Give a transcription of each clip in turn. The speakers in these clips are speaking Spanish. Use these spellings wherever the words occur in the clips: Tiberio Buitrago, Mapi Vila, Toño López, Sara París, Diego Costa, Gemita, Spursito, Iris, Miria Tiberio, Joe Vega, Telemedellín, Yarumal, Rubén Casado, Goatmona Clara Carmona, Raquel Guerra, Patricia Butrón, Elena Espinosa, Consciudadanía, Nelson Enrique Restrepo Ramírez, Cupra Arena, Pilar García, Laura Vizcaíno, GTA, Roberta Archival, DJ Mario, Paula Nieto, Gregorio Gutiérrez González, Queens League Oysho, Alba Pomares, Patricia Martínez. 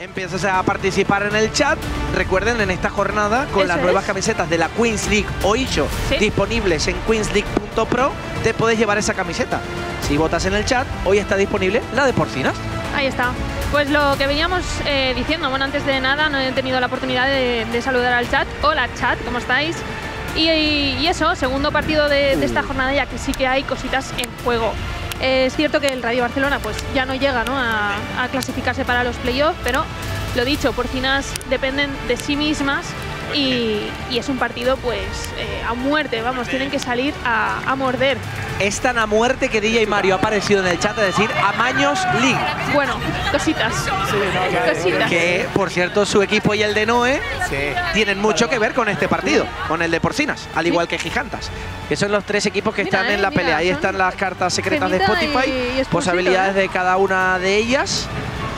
Empiezas a participar en el chat. Recuerden, en esta jornada, con las nuevas camisetas de la Queens League Oysho, disponibles en queensleague.pro, te puedes llevar esa camiseta. Si votas en el chat, hoy está disponible la de Porcinas. Ahí está. Pues lo que veníamos diciendo, bueno, antes de nada, no he tenido la oportunidad de saludar al chat. Hola, chat, ¿cómo estáis? Y eso, segundo partido de esta jornada, ya que sí que hay cositas en juego. Es cierto que el Rayo Barcelona pues ya no llega, ¿no?, a clasificarse para los playoffs, pero lo dicho, Porcinas dependen de sí mismas y es un partido pues a muerte, vamos, tienen que salir a morder. Es tan a muerte que DJ Mario ha aparecido en el chat a decir Amaños League. Bueno, cositas. Sí, no, cositas. Que, por cierto, su equipo y el de Noé tienen mucho que ver con este partido, con el de Porcinas, al igual que Gigantas, que son los tres equipos que están en la pelea. Ahí están las cartas secretas Gemita de Spotify, y posibilidades de cada una de ellas.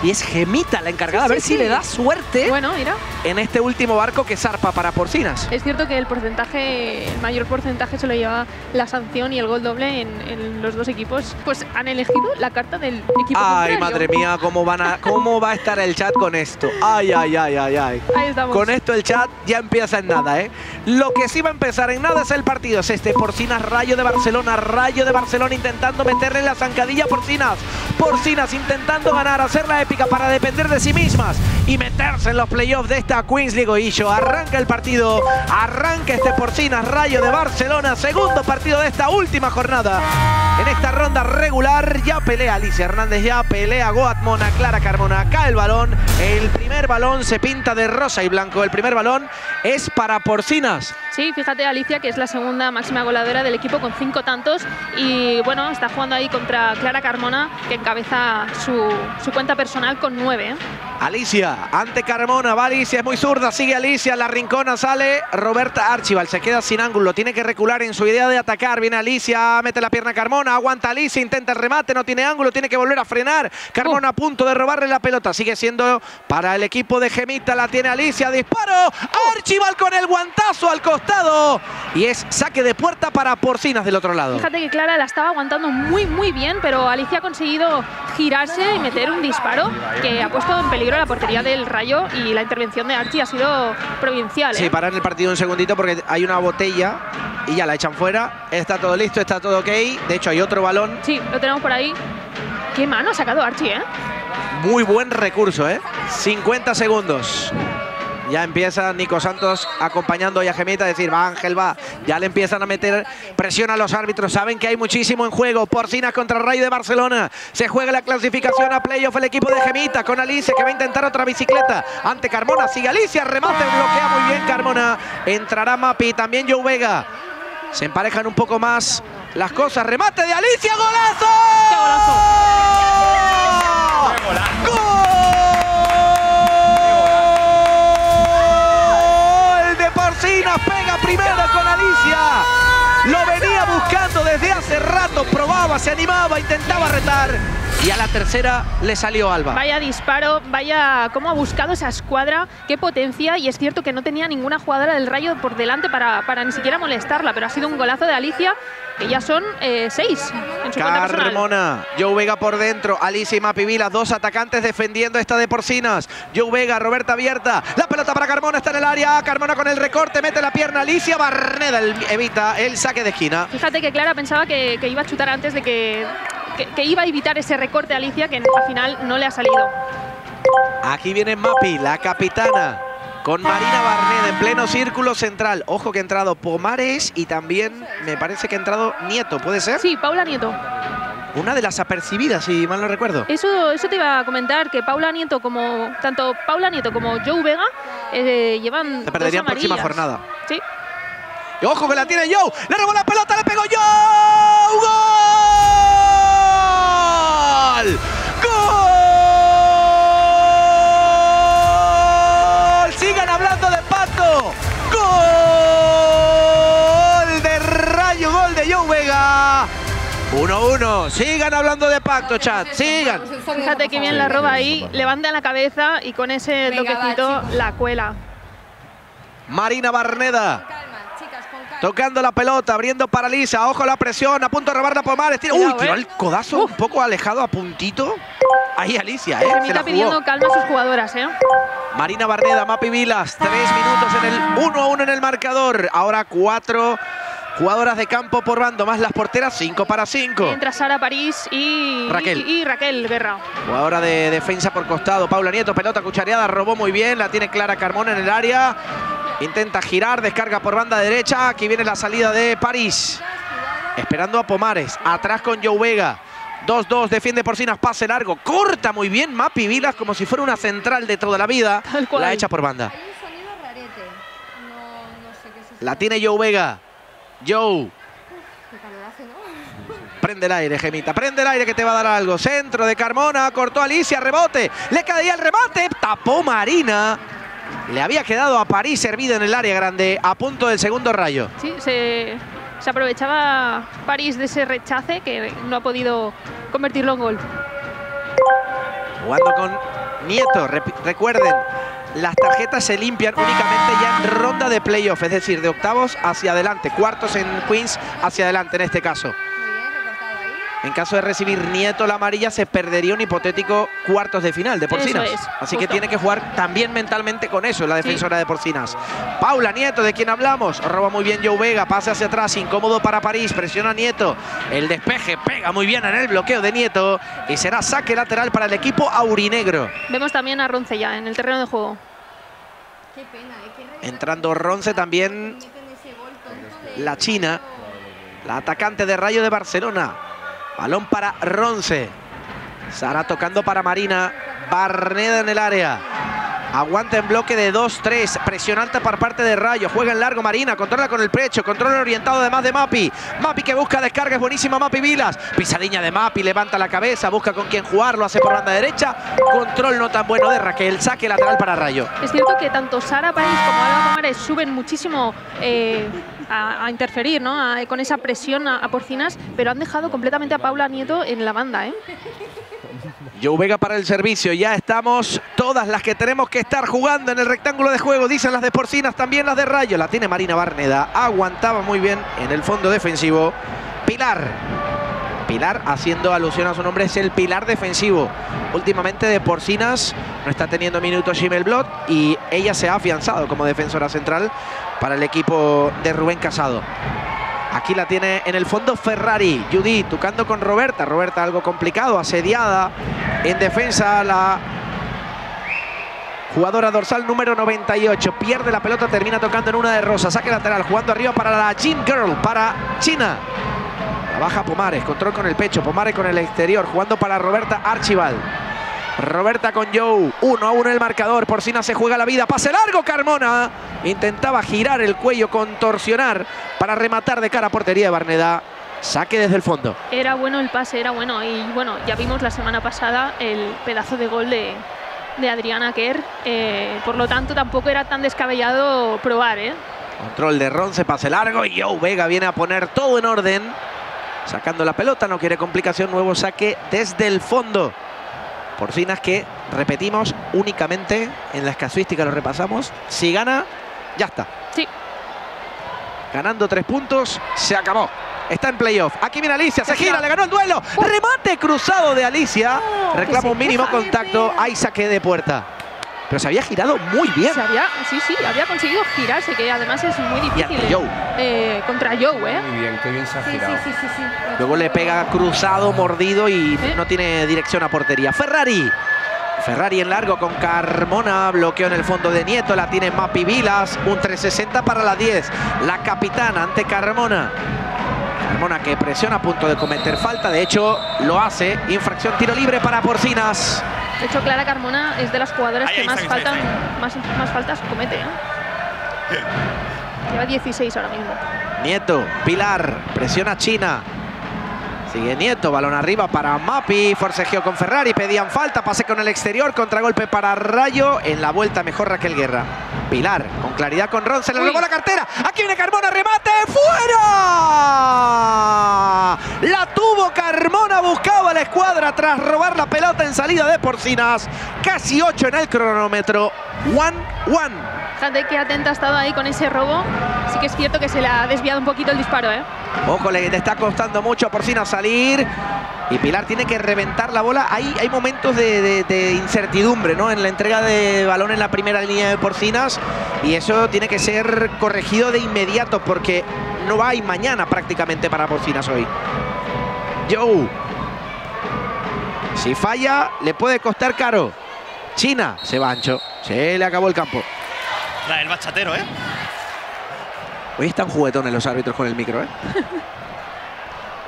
Y es Gemita la encargada, a ver si le da suerte mira, en este último barco que zarpa para Porcinas. Es cierto que el porcentaje, el mayor porcentaje se lo lleva la sanción y el gol doble en los dos equipos. Pues han elegido la carta del equipo contrario. Ay, madre mía, cómo va a estar el chat con esto. Ay, ay, ay, ay, ay. Ahí estamos. Con esto el chat ya empieza en nada, ¿eh? Lo que sí va a empezar en nada es el partido. Es este Porcinas Rayo de Barcelona. Rayo de Barcelona intentando meterle la zancadilla a Porcinas. Porcinas intentando ganar, hacer la para depender de sí mismas y meterse en los playoffs de esta Queens League Oysho. Arranca el partido, arranca este Porcinas Rayo de Barcelona, segundo partido de esta última jornada. En esta ronda regular ya pelea Alicia Hernández, ya pelea Goatmona Clara Carmona. Cae el balón, el primer balón se pinta de rosa y blanco. El primer balón es para Porcinas. Sí, fíjate Alicia, que es la segunda máxima goleadora del equipo con 5 tantos y bueno, está jugando ahí contra Clara Carmona, que encabeza su cuenta personal con 9. Alicia, ante Carmona, va Alicia, es muy zurda, sigue Alicia, la rincona, sale Roberta Archival, se queda sin ángulo, tiene que recular en su idea de atacar, viene Alicia, mete la pierna a Carmona, aguanta Alicia, intenta el remate, no tiene ángulo, tiene que volver a frenar, Carmona a punto de robarle la pelota, sigue siendo para el equipo de Gemita, la tiene Alicia, disparo, Archival con el guantazo al costado y es saque de puerta para Porcinas del otro lado. Fíjate que Clara la estaba aguantando muy muy bien, pero Alicia ha conseguido girarse y meter un disparo que ha puesto en peligro la portería del Rayo y la intervención de Archie ha sido provincial, ¿eh? Sí, paran el partido un segundito porque hay una botella y ya la echan fuera. Está todo listo, está todo ok. De hecho, hay otro balón. Sí, lo tenemos por ahí. Qué mano ha sacado Archie, ¿eh? Muy buen recurso, ¿eh? 50 segundos. Ya empieza Nico Santos acompañando a Gemita a decir, va Ángel, va. Ya le empiezan a meter presión a los árbitros. Saben que hay muchísimo en juego. Porcinas contra Rayo de Barcelona. Se juega la clasificación a playoff el equipo de Gemita con Alicia, que va a intentar otra bicicleta. Ante Carmona, sigue Alicia, remate, bloquea muy bien Carmona. Entrará Mapi, también Joe Vega. Se emparejan un poco más las cosas. Remate de Alicia, ¡golazo! ¡Qué golazo! ¡Qué golazo! ¡Gol! Porcinas pega primero con Alicia. Lo venía buscando desde hace rato, probaba, se animaba, intentaba retar. Y a la tercera le salió Alba. Vaya disparo, vaya cómo ha buscado esa escuadra, qué potencia. Y es cierto que no tenía ninguna jugadora del Rayo por delante para ni siquiera molestarla, pero ha sido un golazo de Alicia, que ya son 6 en su cuenta personal. Joe Vega por dentro, Alicia y Mapi Vila, dos atacantes defendiendo esta de Porcinas. Joe Vega, Roberta abierta, la pelota para Carmona, está en el área. Carmona con el recorte, mete la pierna Alicia, Barneda evita el saque de esquina. Fíjate que Clara pensaba que iba a chutar antes de que iba a evitar ese recorte a Alicia, que al final no le ha salido. Aquí viene Mapi, la capitana, con Marina Barneda en pleno círculo central. Ojo que ha entrado Pomares y también me parece que ha entrado Nieto, ¿puede ser? Sí, Paula Nieto. Una de las apercibidas, si mal no recuerdo. Eso te iba a comentar, que tanto Paula Nieto como Joe Vega llevan se perderían próxima jornada. Sí. Y ojo que la tiene Joe, le robó la pelota, le pegó Joe. ¡Gol! ¡Gol! Sigan hablando de Pato. ¡Gol de Rayo, gol de Joe Vega! 1-1, sigan hablando de pacto, chat, sigan. Fíjate que bien la roba ahí, levanta la cabeza y con ese toquecito la cuela. Marina Barneda, tocando la pelota, abriendo para Lisa, ojo la presión, a punto de robarla por Mares. Uy, tiró el codazo un poco alejado, a puntito. Ahí Alicia, Gemita pidiendo calma a sus jugadoras, Marina Barneda, Mapi Vilas, 3 minutos en el 1-1 en el marcador. Ahora 4 jugadoras de campo por bando, más las porteras, 5 para 5. Entra Sara París y Raquel, Guerra. Jugadora de defensa por costado, Paula Nieto, pelota cuchareada, robó muy bien, la tiene Clara Carmona en el área. Intenta girar, descarga por banda derecha, aquí viene la salida de París. Esperando a Pomares, atrás con Joe Vega. 2-2, defiende Porcinas, pase largo, corta muy bien Mapi Vilas como si fuera una central de toda la vida. La echa por banda. La tiene Joe Vega. Joe. Prende el aire, Gemita, prende el aire que te va a dar algo. Centro de Carmona, cortó Alicia, rebote. Le caía el remate, tapó Marina. Le había quedado a París servida en el área grande a punto del segundo rayo. Sí, se aprovechaba París de ese rechace que no ha podido convertirlo en gol. Jugando con Nieto, recuerden, las tarjetas se limpian únicamente ya en ronda de playoff, es decir, de octavos hacia adelante, cuartos en Queens hacia adelante en este caso. Muy bien, recortado ahí. En caso de recibir Nieto la amarilla se perdería un hipotético cuartos de final de Porcinas. Eso es, así justo. Que tiene que jugar también mentalmente con eso la defensora de Porcinas. Paula Nieto, de quien hablamos, roba muy bien Joe Vega, pasa hacia atrás, incómodo para París, presiona Nieto, el despeje pega muy bien en el bloqueo de Nieto y será saque lateral para el equipo aurinegro. Vemos también a Ronce ya en el terreno de juego. Qué pena, entrando Ronce también, la china, la atacante de Rayo de Barcelona. Balón para Ronce. Sara tocando para Marina Barneda en el área. Aguanta en bloque de 2-3. Presión alta por parte de Rayo. Juega en largo Marina. Controla con el pecho. Control orientado además de Mapi. Mapi que busca descarga. Es buenísima Mapi Vilas. Pisadiña de Mapi. Levanta la cabeza. Busca con quién jugar. Lo hace por banda derecha. Control no tan bueno de Raquel. Saque lateral para Rayo. Es cierto que tanto Sara París como Alba Pomares suben muchísimo... a interferir, ¿no? Con esa presión a Porcinas, pero han dejado completamente a Paula Nieto en la banda, Joe Vega para el servicio. Ya estamos todas las que tenemos que estar jugando en el rectángulo de juego, dicen las de Porcinas, también las de Rayo. La tiene Marina Barneda, aguantaba muy bien en el fondo defensivo. Pilar, haciendo alusión a su nombre, es el pilar defensivo. Últimamente de Porcinas no está teniendo minutos Jimel Blot y ella se ha afianzado como defensora central para el equipo de Rubén Casado. Aquí la tiene en el fondo Ferrari. Judy tocando con Roberta. Roberta algo complicado, asediada en defensa. La jugadora dorsal número 98. Pierde la pelota, termina tocando en una de Rosa. Saque lateral, jugando arriba para la Jean Girl, para China. La baja Pomares, control con el pecho. Pomares con el exterior, jugando para Roberta Archival. Roberta con Joe, 1-1 el marcador. Porcinas se juega la vida, pase largo Carmona. Intentaba girar el cuello, contorsionar para rematar de cara a portería de Barneda. Saque desde el fondo. Era bueno el pase, era bueno. Y bueno, ya vimos la semana pasada el pedazo de gol de Adriana Kerr. Por lo tanto, tampoco era tan descabellado probar. Control de Ronce, pase largo. Y Joe Vega viene a poner todo en orden. Sacando la pelota, no quiere complicación. Nuevo saque desde el fondo. Porcinas que, repetimos, únicamente en las casuísticas lo repasamos. Si gana, ya está. Sí. Ganando 3 puntos, se acabó. Está en playoff. Aquí viene Alicia, se gira, le ganó el duelo. Remate cruzado de Alicia. Reclama un mínimo contacto. Hay saque de puerta. Pero se había girado muy bien. Sí, había conseguido girarse, que además es muy difícil. Joe. Contra Joe, Muy bien, qué bien se ha girado. Sí. Luego le pega cruzado, mordido y no tiene dirección a portería. Ferrari en largo con Carmona, bloqueo en el fondo de Nieto, la tiene Mapi Vilas, un 360 para la 10. La capitana ante Carmona. Carmona que presiona a punto de cometer falta, de hecho lo hace. Infracción, tiro libre para Porcinas. De hecho, Clara Carmona es de las jugadoras que más faltas comete. Lleva 16 ahora mismo. Nieto, Pilar, presiona China. Sigue Nieto, balón arriba para Mapi, forcejeó con Ferrari, pedían falta, pase con el exterior, contragolpe para Rayo, en la vuelta mejor Raquel Guerra. Pilar, con claridad con Ronce, le robó la cartera, aquí viene Carmona, remate, ¡fuera! La tuvo Carmona, buscaba la escuadra tras robar la pelota en salida de Porcinas, casi 8 en el cronómetro, 1-1. fíjate qué atenta ha estado ahí con ese robo. Sí que es cierto que se le ha desviado un poquito el disparo, ¿eh? Ojo, le está costando mucho a Porcina salir. Y Pilar tiene que reventar la bola. Hay momentos de incertidumbre, ¿no?, en la entrega de balón en la primera línea de Porcinas. Y eso tiene que ser corregido de inmediato, porque no hay mañana prácticamente para Porcinas hoy. Joe. Si falla, le puede costar caro. China se va ancho. Se le acabó el campo. El bachatero, ¿eh? Hoy están juguetones los árbitros con el micro, ¿eh?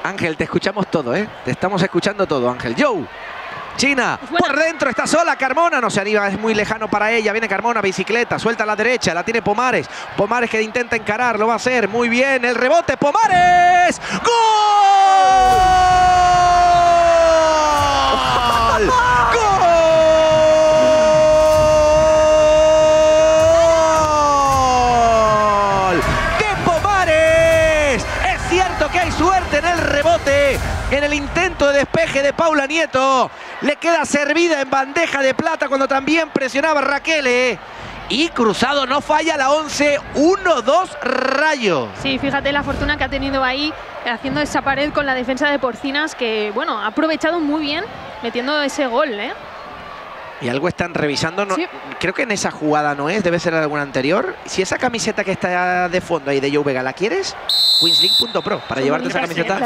Ángel, te escuchamos todo, ¿eh? Te estamos escuchando todo, Ángel. Joe. China. Bueno. Por dentro está sola. Carmona no se anima. Es muy lejano para ella. Viene Carmona. Bicicleta. Suelta a la derecha. La tiene Pomares. Pomares que intenta encarar. Lo va a hacer. Muy bien. El rebote. Pomares. ¡Gol! En el rebote, en el intento de despeje de Paula Nieto, le queda servida en bandeja de plata cuando también presionaba Raquel. Y cruzado no falla la 11, 1-2 Rayo. Sí, fíjate la fortuna que ha tenido ahí, haciendo esa pared con la defensa de Porcinas, que bueno, ha aprovechado muy bien metiendo ese gol, ¿eh? Y algo están revisando, no, sí. Creo que en esa jugada no es, debe ser alguna anterior. Si esa camiseta que está de fondo ahí de Joe Vega, ¿la quieres? QueensLeague.pro para llevarte esa camiseta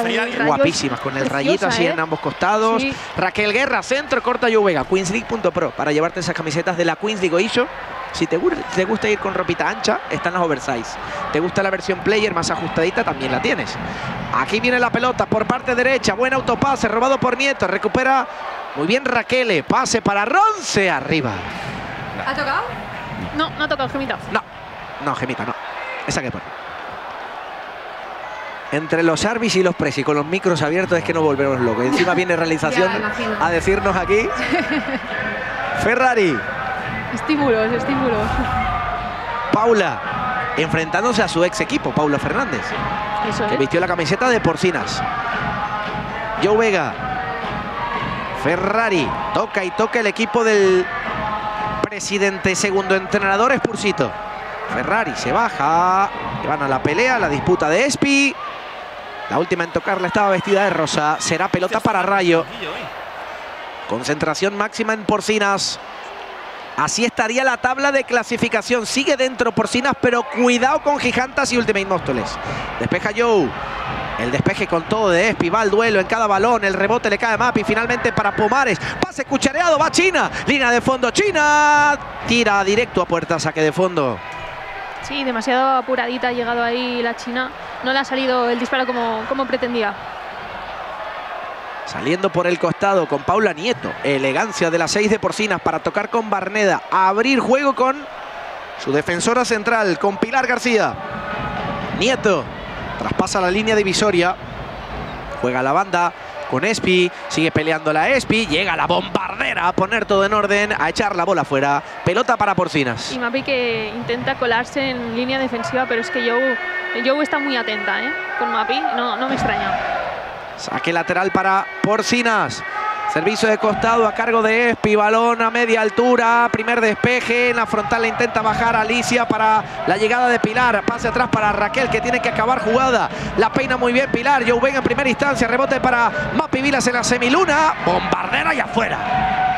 guapísima, con el rayito así en ambos costados. Sí. Raquel Guerra, centro, corta Joe Vega. QueensLeague.pro para llevarte esas camisetas de la Queens League Oysho. Si te gusta ir con ropita ancha, están las oversize. Te gusta la versión player más ajustadita, también la tienes. Aquí viene la pelota por parte derecha, buen autopase, robado por Nieto, recupera... Muy bien Raquel, pase para Ronce, arriba. ¿Ha tocado? No, no ha tocado, Gemita. No, Gemita, no. Esa que pone. Entre los arbis y los presi, con los micros abiertos es que no volvemos locos. Encima viene realización ya, a decirnos aquí. Ferrari. Estímulos, estímulos. Paula, enfrentándose a su ex equipo, Paula Fernández. Eso es. Que vistió la camiseta de Porcinas. Joe Vega. Ferrari, toca y toca el equipo del presidente, segundo entrenador, Spursito. Ferrari se baja, van a la pelea, la disputa de Espi. La última en tocarla estaba vestida de rosa, será pelota para Rayo. Concentración máxima en Porcinas. Así estaría la tabla de clasificación. Sigue dentro Porcinas, pero cuidado con Gigantas y Ultimate Móstoles. Despeja Joe. El despeje con todo de Espi, va al duelo en cada balón, el rebote le cae a Mapi, finalmente para Pomares, pase cuchareado, va China, línea de fondo, China, tira directo a puerta, saque de fondo. Sí, demasiado apuradita ha llegado ahí la China, no le ha salido el disparo como pretendía. Saliendo por el costado con Paula Nieto, elegancia de las 6 de Porcinas para tocar con Barneda, abrir juego con su defensora central, con Pilar García. Nieto. Traspasa la línea divisoria. Juega la banda con Espi. Sigue peleando la Espi. Llega la bombardera a poner todo en orden. A echar la bola fuera. Pelota para Porcinas. Y Mapi que intenta colarse en línea defensiva. Pero es que Joe está muy atenta, ¿eh? Con Mapi. No me extraña. Saque lateral para Porcinas. Servicio de costado a cargo de Espi, balón a media altura, primer despeje, en la frontal la intenta bajar Alicia para la llegada de Pilar, pase atrás para Raquel que tiene que acabar jugada, la peina muy bien Pilar, Joe Vega en primera instancia, rebote para Mapi Vilas en la semiluna, bombardera y afuera.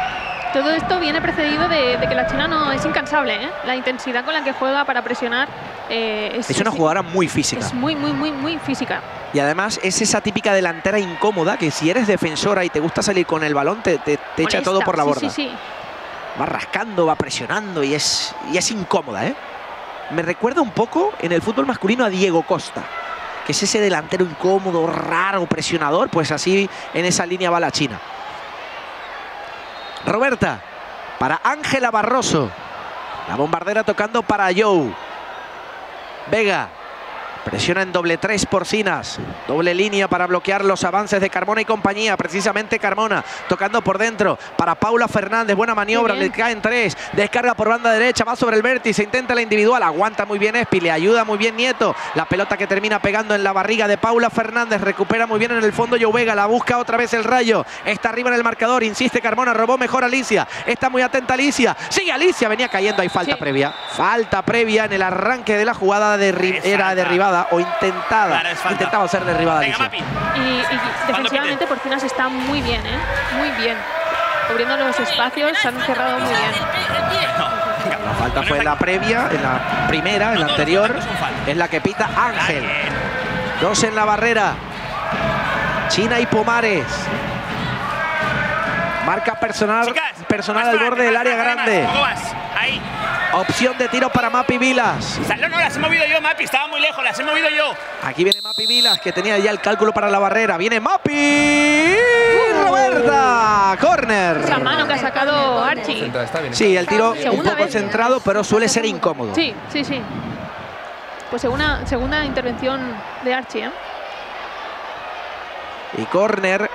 Todo esto viene precedido de que la China no es incansable, ¿eh? La intensidad con la que juega para presionar. Es una jugadora muy física. Es muy física. Y además es esa típica delantera incómoda que si eres defensora y te gusta salir con el balón, te echa todo por la borda. Sí. Va rascando, va presionando y es incómoda, ¿eh? Me recuerda un poco en el fútbol masculino a Diego Costa, que es ese delantero incómodo, raro, presionador. Pues así en esa línea va la China. Roberta para Ángela Barroso. La bombardera tocando para Joe. Vega, Presiona en doble 3 Porcinas. Doble línea para bloquear los avances de Carmona y compañía. Precisamente Carmona tocando por dentro para Paula Fernández. Buena maniobra, le caen 3. Descarga por banda derecha, va sobre el vértice, intenta la individual. Aguanta muy bien Espi, le ayuda muy bien Nieto. La pelota que termina pegando en la barriga de Paula Fernández. Recupera muy bien en el fondo Joe Vega. La busca otra vez el Rayo. Está arriba en el marcador, insiste Carmona. Robó mejor Alicia. Está muy atenta Alicia. Sigue Alicia, venía cayendo. Hay falta previa. Falta previa en el arranque de la jugada. Era derribada. O intentada, intentaba ser derribada. Venga, Mapi. Y defensivamente Porcinas está muy bien, ¿eh? Muy bien. Cubriendo los espacios, se han cerrado muy bien. La falta fue en la previa, en la primera, en la anterior. Es la que pita Ángel. 2 en la barrera. China y Pomares. Marca personal al borde del área grande. Ahí. Opción de tiro para Mapi Vilas. No, las he movido yo, Mapi. Estaba muy lejos, las he movido yo. Aquí viene Mapi Vilas, que tenía ya el cálculo para la barrera. Viene Mapi. Roberta. Corner. Esa mano que ha sacado Archie. Sí, el tiro un poco centrado, pero suele ser incómodo. Sí, sí, sí. Pues segunda intervención de Archie, ¿eh? Y corner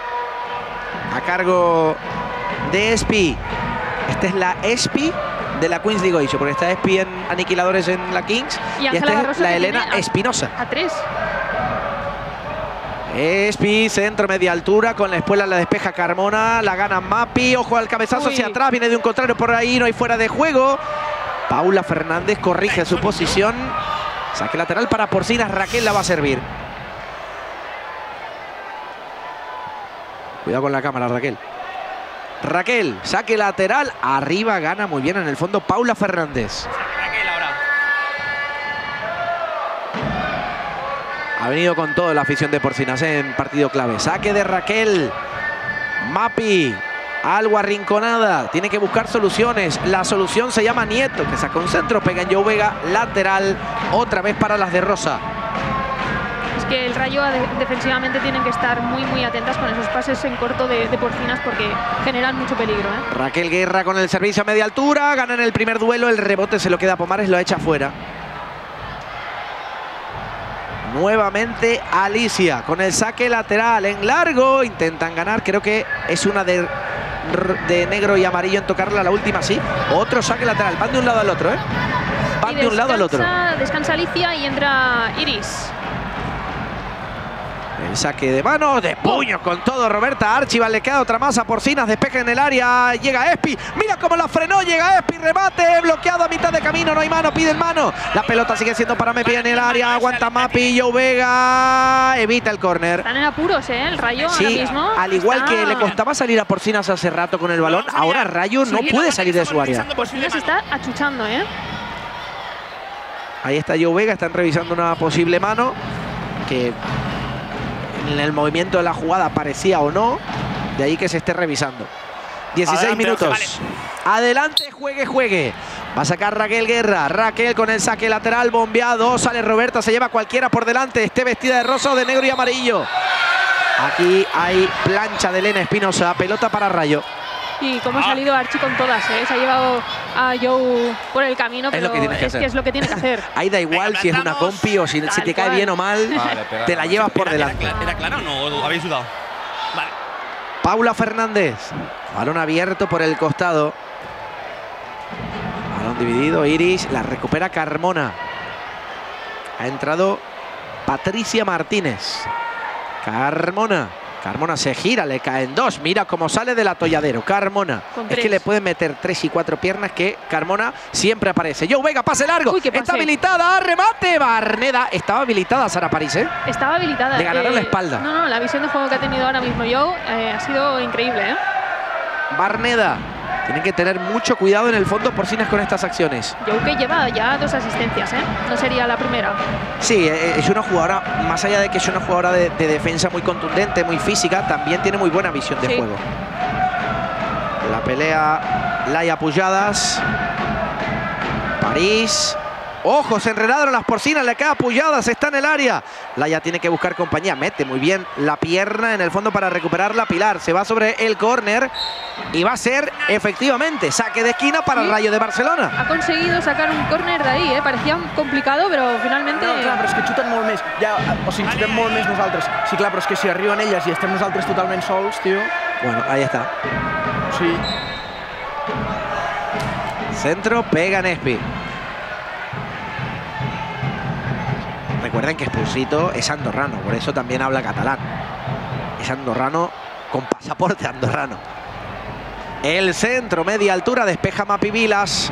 a cargo de Espi. Esta es la Espi de la Queens League Oysho, porque está Espi en Aniquiladores en la Kings y esta es la Elena Espinosa. A 3. Espi, centro, media altura, con la espuela la despeja Carmona, la gana Mapi, ojo al cabezazo hacia atrás, viene de un contrario por ahí, no hay fuera de juego. Paula Fernández corrige su posición, saque lateral para Porcinas, Raquel la va a servir. Cuidado con la cámara, Raquel. Raquel, saque lateral, arriba gana muy bien en el fondo Paula Fernández. Raquel ahora. Ha venido con todo la afición de Porcinas en partido clave. Saque de Raquel. Mapi, algo arrinconada, tiene que buscar soluciones. La solución se llama Nieto, que saca un centro, pega en Joe Vega, lateral, otra vez para las de Rosa. Que el Rayo defensivamente tienen que estar muy atentas con esos pases en corto de Porcinas porque generan mucho peligro, ¿eh? Raquel Guerra con el servicio a media altura, gana en el primer duelo, el rebote se lo queda a Pomares, lo echa fuera. Nuevamente Alicia con el saque lateral en largo, intentan ganar, creo que es una de negro y amarillo en tocarla, la última sí. Otro saque lateral, van de un lado al otro, ¿eh? Van de un lado al otro. Descansa Alicia y entra Iris. El saque de mano, de puño con todo Roberta Archival, le queda otra más a Porcinas, despeja en el área, llega Espi, mira cómo la frenó, llega Espi, remate, bloqueado a mitad de camino, no hay mano, piden mano, la pelota sigue siendo para Mapi en el área, aguanta Mapi, Joe Vega, evita el córner. Están en apuros, ¿eh? El Rayo ahora mismo. Al igual que le costaba salir a Porcinas hace rato con el balón, ahora Rayo no puede salir de su área. Se está achuchando, ¿eh? Ahí está Joe Vega, están revisando una posible mano, que en el movimiento de la jugada parecía o no, de ahí que se esté revisando. 16 adelante, minutos. Vale. Adelante, juegue. Va a sacar Raquel Guerra. Raquel con el saque lateral bombeado. Sale Roberta, se lleva cualquiera por delante. Esté vestida de rosa o de negro y amarillo. Aquí hay plancha de Elena Espinosa. Pelota para Rayo. Y cómo ha salido Archie con todas, ¿eh? Se ha llevado a Joe por el camino, pero es lo que tiene que hacer. Ahí da igual si es una compi o si te cae bien o mal, vale, te la llevas por delante. ¿Era clara o no? ¿Habéis dudado? Vale. Paula Fernández, balón abierto por el costado. Balón dividido, Iris, la recupera Carmona. Ha entrado Patricia Martínez. Carmona se gira, le caen 2. Mira cómo sale del atolladero. Carmona. Es que le pueden meter 3 y 4 piernas que Carmona siempre aparece. Joe Vega, pase largo. Uy, está habilitada. Remate. Barneda. Estaba habilitada Sara París, ¿eh? Estaba habilitada. Le ganaron la espalda. No, la visión de juego que ha tenido ahora mismo Joe ha sido increíble, ¿eh? Barneda. Tienen que tener mucho cuidado en el fondo Porcinas con estas acciones. Joe que lleva ya 2 asistencias, ¿eh? No sería la primera. Sí, es una jugadora, más allá de que es una jugadora de defensa muy contundente, muy física, también tiene muy buena visión de juego. La pelea Laia Pujadas. París. Ojo, se enredaron las porcinas, le queda Pujadas, está en el área. Laia tiene que buscar compañía, mete muy bien la pierna en el fondo para recuperarla. Pilar se va sobre el córner y va a ser efectivamente saque de esquina para el Rayo de Barcelona. Ha conseguido sacar un córner de ahí, parecía complicado, pero finalmente... No, clar, però és que xuten molt més, ja, o sigui, xuten molt més nosaltres. Sí, clar, però és que si arriben elles i estem nosaltres totalment sols, tio... Bueno, ahí está. Sí. Centro, pega Nespi. Recuerden que Spursito es andorrano, por eso también habla catalán. Es andorrano con pasaporte andorrano. El centro, media altura, despeja Mapi Vilas.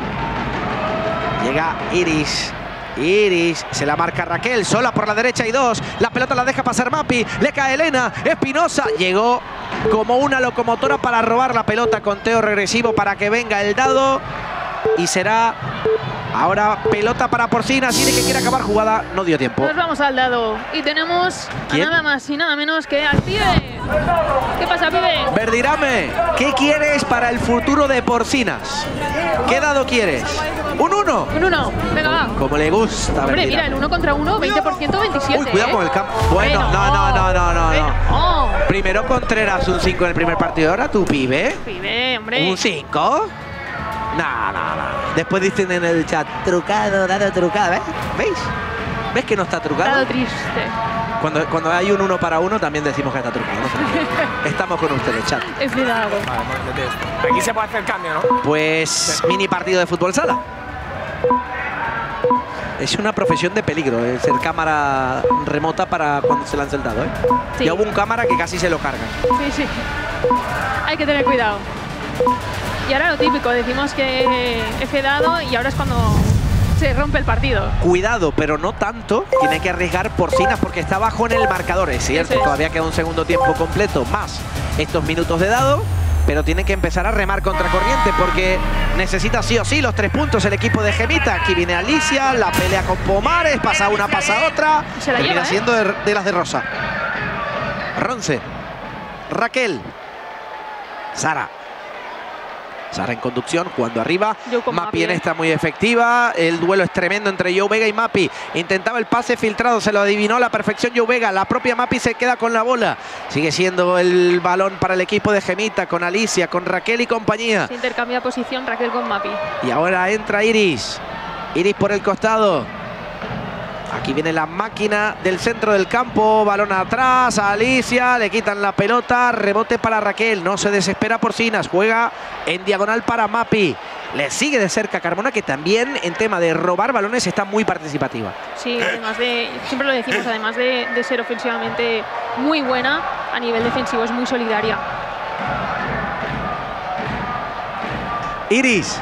Llega Iris. Iris, se la marca Raquel, sola por la derecha y dos. La pelota la deja pasar Mapi, le cae Elena Espinosa. Llegó como una locomotora para robar la pelota. Conteo regresivo para que venga el dado. Y será ahora pelota para Porcinas. Tiene que quiere acabar jugada, no dio tiempo. Nos vamos al dado y tenemos a nada más y nada menos que al pibe. ¿Qué pasa, pibe? Verdirame, ¿qué quieres para el futuro de Porcinas? ¿Qué dado quieres? ¿Un 1? Un 1, venga, va. Como le gusta. Hombre, mira, el 1 contra 1, 20%, 27. Uy, cuidado con el campo. Bueno, no. Primero Contreras, un 5 en el primer partido. Ahora tu pibe. Pibe, hombre. ¿Un 5? No. Después dicen en el chat, trucado, dado trucado, ¿ves? ¿Veis? ¿Ves que no está trucado? Dado triste. Cuando hay un 1 para 1 también decimos que está trucado. ¿No? Estamos con ustedes, chat. Es verdad. Aquí se puede hacer cambio, ¿no? Pues sí. Mini partido de fútbol sala. Es una profesión de peligro, es el cámara remota para cuando se lanza el dado, ¿eh? Sí. Ya hubo un cámara que casi se lo carga. Sí. Hay que tener cuidado. Y ahora lo típico, decimos que he dado y ahora es cuando se rompe el partido. Cuidado, pero no tanto. Tiene que arriesgar Porcinas porque está abajo en el marcador, es cierto. Es. Todavía queda un segundo tiempo completo más estos minutos de dado. Pero tiene que empezar a remar contracorriente porque necesita sí o sí los 3 puntos el equipo de Gemita. Aquí viene Alicia, la pelea con Pomares, pasa una, pasa otra. Se la lleva, haciendo de las de Rosa. Ronce, Raquel, Sara en conducción, jugando arriba. Mapi en esta muy efectiva. El duelo es tremendo entre Joe Vega y Mapi. Intentaba el pase filtrado, se lo adivinó a la perfección Joe Vega. La propia Mapi se queda con la bola. Sigue siendo el balón para el equipo de Gemita, con Alicia, con Raquel y compañía. Se intercambia posición Raquel con Mapi. Y ahora entra Iris. Iris por el costado. Aquí viene la máquina del centro del campo. Balón atrás a Alicia. Le quitan la pelota. Rebote para Raquel. No se desespera Porcinas. Juega en diagonal para Mapi. Le sigue de cerca Carmona, que también en tema de robar balones está muy participativa. Sí, además de, siempre lo decimos, además de ser ofensivamente muy buena, a nivel defensivo es muy solidaria. Iris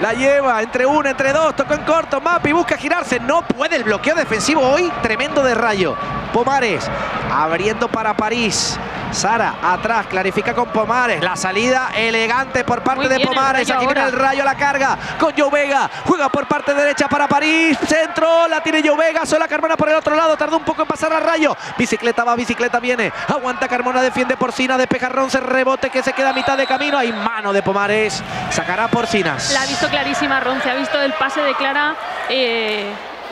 la lleva entre uno, entre dos, tocó en corto, Mapi busca girarse, no puede, el bloqueo defensivo hoy tremendo de Rayo. Pomares abriendo para París, Sara atrás, clarifica con Pomares, la salida elegante por parte de Pomares, aquí viene el Rayo a la carga con Joe Vega, juega por parte derecha para París, centro, la tiene Joe Vega, sola Carmona por el otro lado, tardó un poco en pasar al Rayo, bicicleta va, bicicleta viene, aguanta Carmona, defiende Porcina, despeja Ronce, rebote que se queda a mitad de camino, hay mano de Pomares, sacará Porcinas. La ha visto clarísima Ronce, ha visto el pase de Clara,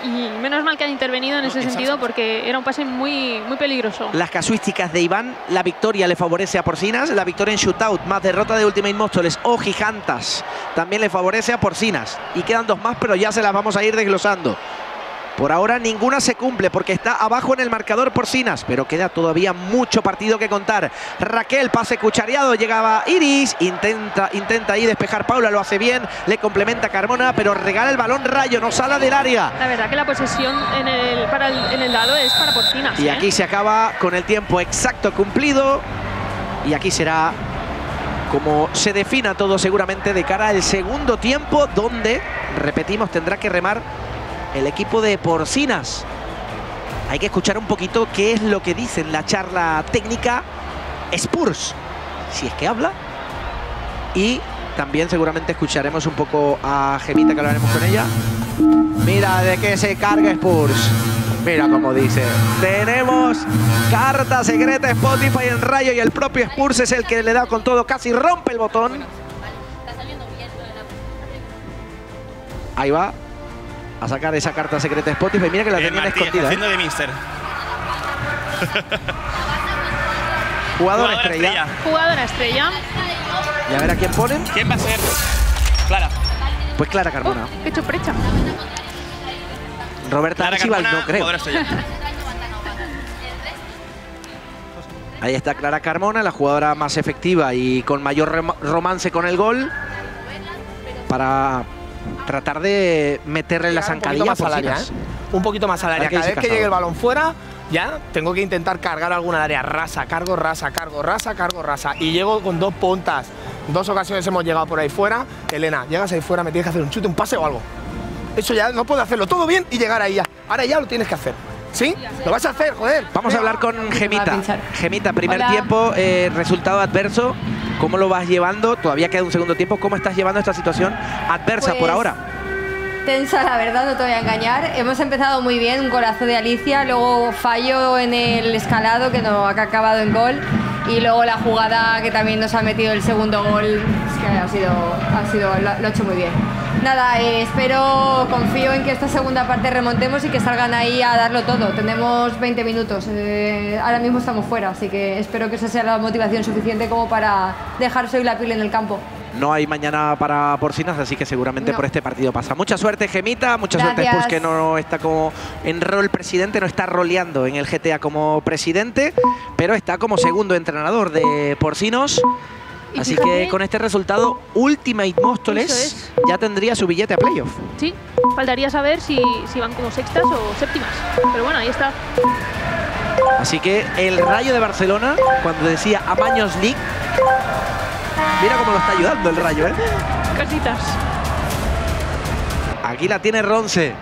y menos mal que han intervenido en ese sentido porque era un pase muy, muy peligroso. Las casuísticas de Iván, la victoria le favorece a Porcinas, la victoria en shootout, más derrota de Ultimate Móstoles o Gigantas, también le favorece a Porcinas. Y quedan 2 más, pero ya se las vamos a ir desglosando. Por ahora ninguna se cumple porque está abajo en el marcador Porcinas, pero queda todavía mucho partido que contar. Raquel, pase cuchareado, llegaba Iris, intenta ahí despejar Paula, lo hace bien, le complementa Carmona, pero regala el balón Rayo, no sale del área. La verdad que la posesión en el lado es para Porcinas. Y aquí se acaba con el tiempo exacto cumplido y aquí será como se defina todo seguramente de cara al segundo tiempo, donde, repetimos, tendrá que remar el equipo de Porcinas. Hay que escuchar un poquito qué es lo que dice en la charla técnica Spurs, si es que habla. Y también seguramente escucharemos un poco a Gemita, que hablaremos con ella. Mira de qué se carga Spurs. Mira como dice. Tenemos carta secreta Spotify en Rayo y el propio Spurs es el que le da con todo. Casi rompe el botón. Ahí va a sacar esa carta secreta de Spotify. Mira que la tenían escondida. Haciendo de mister. Jugadora estrella. Jugadora estrella. Y a ver a quién ponen. ¿Quién va a ser? Clara. Pues Clara Carmona. Oh, qué chuprecha. Roberta Archival, no creo. Ahí está Clara Carmona, la jugadora más efectiva y con mayor romance con el gol. Para tratar de meterle la zancadilla al área. Un poquito más al área. Cada vez que llegue el balón fuera, ya tengo que intentar cargar alguna área. Rasa, cargo, rasa, cargo, rasa, cargo, rasa. Y llego con dos puntas. Dos ocasiones hemos llegado por ahí fuera. Elena, llegas ahí fuera, me tienes que hacer un chute, un pase o algo. Eso ya no puedo hacerlo todo bien y llegar ahí ya. Ahora ya lo tienes que hacer. ¿Sí? Lo vas a hacer, joder. Vamos a hablar con Gemita. Gemita, primer tiempo, resultado adverso. ¿Cómo lo vas llevando? Todavía queda un segundo tiempo. ¿Cómo estás llevando esta situación adversa por ahora? Tensa, la verdad, no te voy a engañar. Hemos empezado muy bien, un golazo de Alicia, luego fallo en el escalado que no ha acabado en gol y luego la jugada que también nos ha metido el segundo gol, es que lo ha hecho muy bien. Nada, espero, confío en que esta segunda parte remontemos y que salgan ahí a darlo todo. Tenemos 20 minutos, ahora mismo estamos fuera, así que espero que esa sea la motivación suficiente como para dejarse hoy la piel en el campo. No hay mañana para Porcinas, así que seguramente por este partido pasa. Mucha suerte, Gemita. Mucha suerte, Spurs, que no está como en rol presidente, no está roleando en el GTA como presidente, pero está como segundo entrenador de Porcinos. Así que con este resultado, Ultimate Móstoles ya tendría su billete a playoff. Sí, faltaría saber si van como sextas o séptimas, pero bueno, ahí está. Así que el Rayo de Barcelona, cuando decía Amaños League, mira cómo lo está ayudando el Rayo, ¿eh? Casitas. Aquí la tiene Ronce.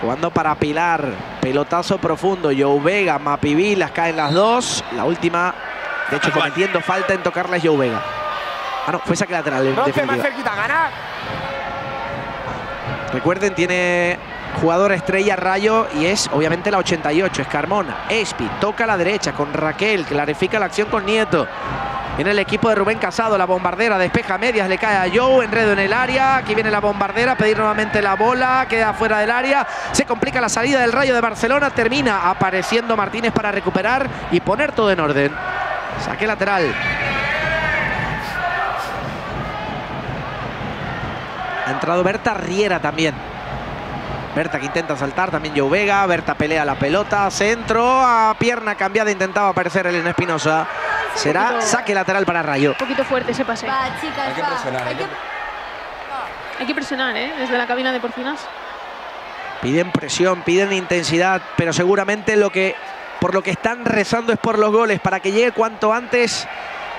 Jugando para Pilar. Pelotazo profundo. Joe Vega, Mapi Vila, caen las dos. La última, de hecho, cometiendo falta en tocarla es Joe Vega. Ah, no, fue saque lateral. Ronce más cerquita, gana. Recuerden, tiene jugadora estrella Rayo y es obviamente la 88. Es Carmona. Espi toca a la derecha con Raquel. Clarifica la acción con Nieto. Viene el equipo de Rubén Casado, la bombardera, despeja medias, le cae a Joe, enredo en el área, aquí viene la bombardera, a pedir nuevamente la bola, queda fuera del área, se complica la salida del Rayo de Barcelona, termina apareciendo Martínez para recuperar y poner todo en orden. Saque lateral. Ha entrado Berta Riera también. Berta que intenta saltar, también Joe Vega, Berta pelea la pelota, centro, a pierna cambiada intentaba aparecer Elena Espinosa. Será poquito, saque lateral para Rayo. Un poquito fuerte ese pase. Va, chicas, hay que presionar. Hay que presionar, ¿eh? Desde la cabina de Porcinas. Piden presión, piden intensidad, pero seguramente por lo que están rezando es por los goles, para que llegue cuanto antes